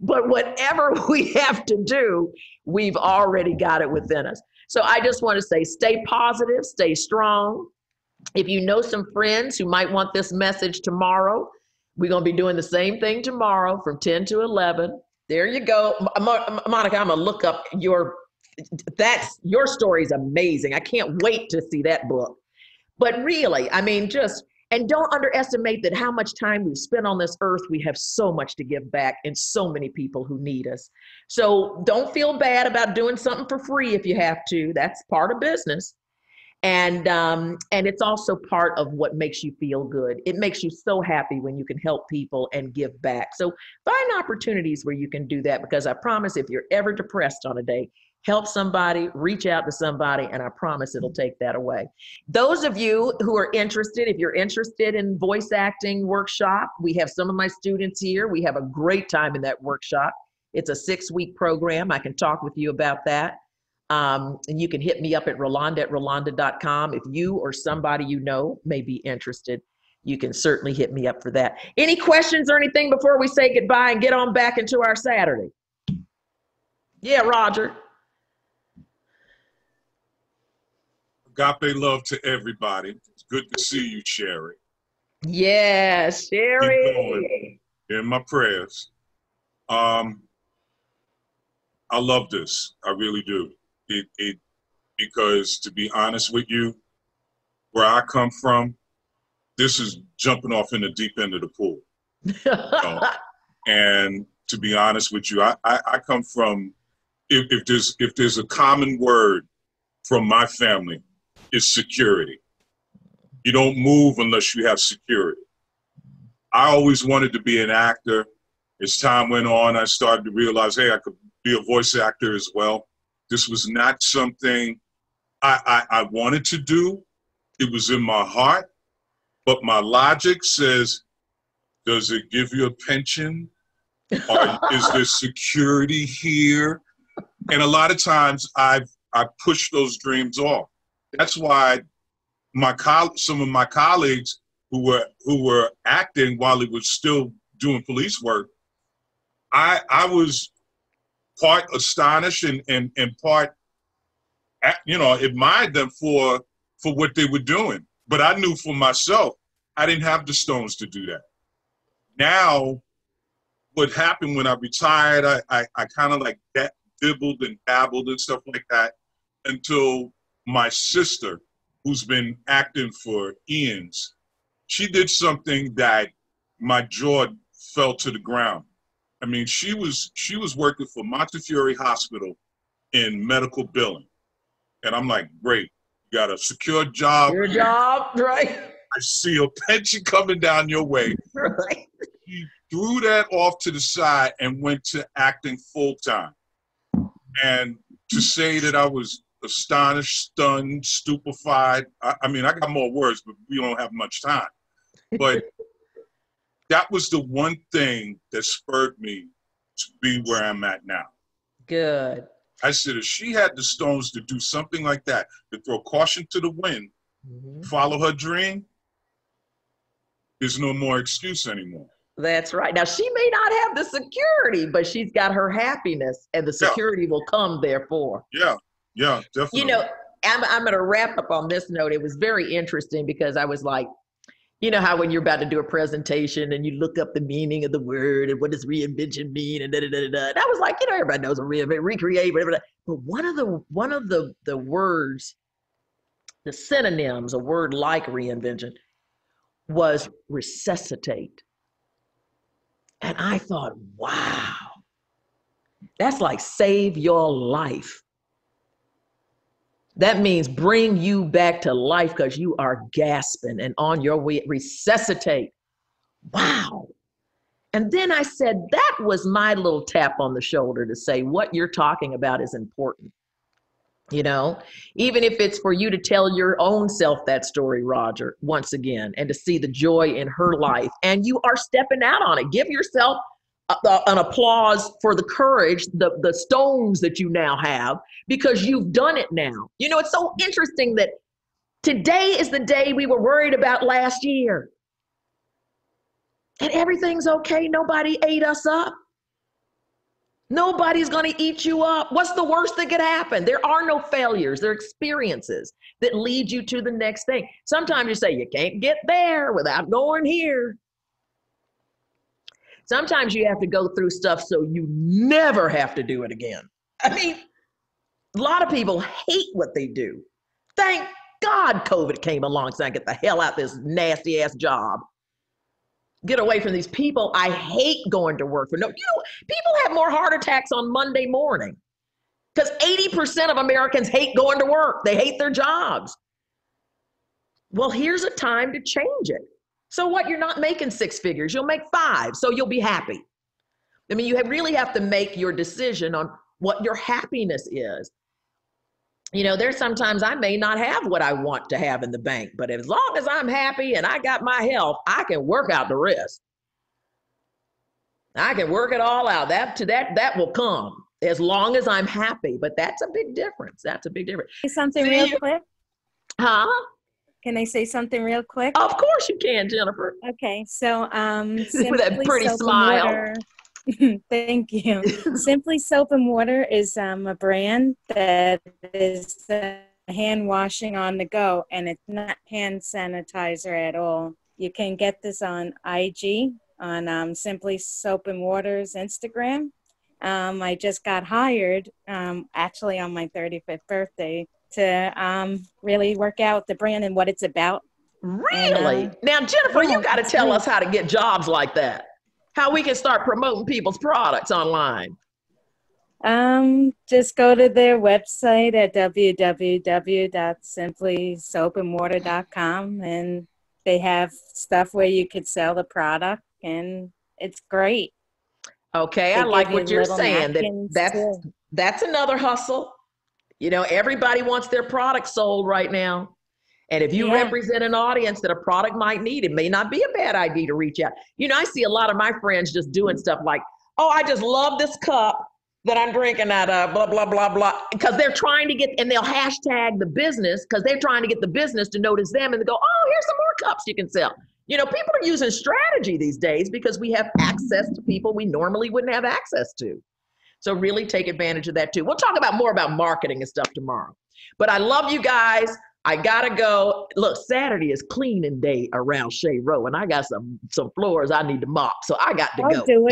But whatever we have to do, we've already got it within us. So I just want to say, stay positive, stay strong. If you know some friends who might want this message tomorrow, we're going to be doing the same thing tomorrow from ten to eleven. There you go. Monica, I'm going to look up your, that's, your story is amazing. I can't wait to see that book. But really, I mean, just, and don't underestimate that how much time we've spent on this earth, we have so much to give back and so many people who need us. So don't feel bad about doing something for free if you have to. That's part of business. And, um, and it's also part of what makes you feel good. It makes you so happy when you can help people and give back. So find opportunities where you can do that, because I promise if you're ever depressed on a day, help somebody, reach out to somebody, and I promise it'll take that away. Those of you who are interested, if you're interested in voice acting workshop, we have some of my students here. We have a great time in that workshop. It's a six-week program. I can talk with you about that. Um, and you can hit me up at Rolonda at Rolonda dot com. If you or somebody you know may be interested, you can certainly hit me up for that. Any questions or anything before we say goodbye and get on back into our Saturday? Yeah, Roger. Agape love to everybody. It's good to see you, Sherry. Yeah, Sherry. In my prayers. Um, I love this. I really do. It, it, because to be honest with you, where I come from, this is jumping off in the deep end of the pool. You know? And to be honest with you. I, I, I come from, if, if there's if there's a common word from my family, it's security. You don't move unless you have security. I always wanted to be an actor. As time went on, I started to realize, hey, I could be a voice actor as well. This was not something I, I, I wanted to do. It was in my heart, but my logic says, does it give you a pension? Or is there security here? And a lot of times I've I push those dreams off. That's why my coll some of my colleagues who were who were acting while it was still doing police work, I I was part astonished and and, and part you know admired them for for what they were doing. But I knew for myself I didn't have the stones to do that. Now, what happened when I retired, I I, I kind of like that dibbled and dabbled and stuff like that, until my sister, who's been acting for eons, she did something that my jaw fell to the ground. I mean, she was she was working for Montefiore Hospital in medical billing, and I'm like, great, you got a secure job. Your job, right? I see a pension coming down your way. Right. She threw that off to the side and went to acting full time. And to say that I was astonished, stunned, stupefied, I, I mean, I got more words, but we don't have much time. But that was the one thing that spurred me to be where I'm at now. Good. I said, if she had the stones to do something like that, to throw caution to the wind, mm-hmm. follow her dream, there's no more excuse anymore. That's right. Now, she may not have the security, but she's got her happiness, and the security yeah. will come, therefore. Yeah, yeah, definitely. You know, I'm, I'm going to wrap up on this note. It was very interesting because I was like, you know how when you're about to do a presentation and you look up the meaning of the word and what does reinvention mean and da da da da. And I was like, you know, everybody knows a reinvent, recreate, whatever. But one of the one of the the words, the synonyms, a word like reinvention, was resuscitate. And I thought, wow, that's like save your life. That means bring you back to life because you are gasping and on your way, resuscitate. Wow. And then I said, that was my little tap on the shoulder to say what you're talking about is important. You know, even if it's for you to tell your own self that story, Roger, once again, and to see the joy in her life, and you are stepping out on it. Give yourself a, a, an applause for the courage, the, the stones that you now have, because you've done it now. You know, it's so interesting that today is the day we were worried about last year. And everything's okay. Nobody ate us up. Nobody's going to eat you up. What's the worst that could happen? There are no failures. There are experiences that lead you to the next thing. Sometimes you say you can't get there without going here. Sometimes you have to go through stuff so you never have to do it again. I mean, a lot of people hate what they do. Thank God COVID came along so I get the hell out of this nasty ass job. Get away from these people. I hate going to work for no, you know, people have more heart attacks on Monday morning because eighty percent of Americans hate going to work. They hate their jobs. Well, here's a time to change it. So what, you're not making six figures, you'll make five, so you'll be happy. I mean, you really have to make your decision on what your happiness is. You know, there's sometimes I may not have what I want to have in the bank, but as long as I'm happy and I got my health, I can work out the rest. I can work it all out. That to that that will come as long as I'm happy. But that's a big difference. That's a big difference. Say something real quick. Huh? Can I say something real quick? Of course you can, Jennifer. Okay, so um, with that pretty smile. Thank you. Simply Soap and Water is um, a brand that is uh, hand washing on the go, and it's not hand sanitizer at all. You can get this on I G, on um, Simply Soap and Water's Instagram. Um, I just got hired, um, actually on my thirty-fifth birthday, to um, really work out the brand and what it's about. Really? And, um, now, Jennifer, yeah, you got to tell us how to get jobs like that. how we can start promoting people's products online? Um, just go to their website at w w w dot simply soap and water dot com, and they have stuff where you could sell the product, and it's great. Okay, they I like what you're saying. That, that's, that's another hustle. You know, everybody wants their product sold right now. And if you yeah. represent an audience that a product might need, it may not be a bad idea to reach out. You know, I see a lot of my friends just doing stuff like, oh, I just love this cup that I'm drinking out of, blah, blah, blah, blah. Because they're trying to get, and they'll hashtag the business because they're trying to get the business to notice them and to go, oh, here's some more cups you can sell. You know, people are using strategy these days because we have access to people we normally wouldn't have access to. So really take advantage of that too. We'll talk about more about marketing and stuff tomorrow. But I love you guys. I gotta go. Look, Saturday is cleaning day around Shea Row, and I got some some floors I need to mop, so I got to I'll go. Do it.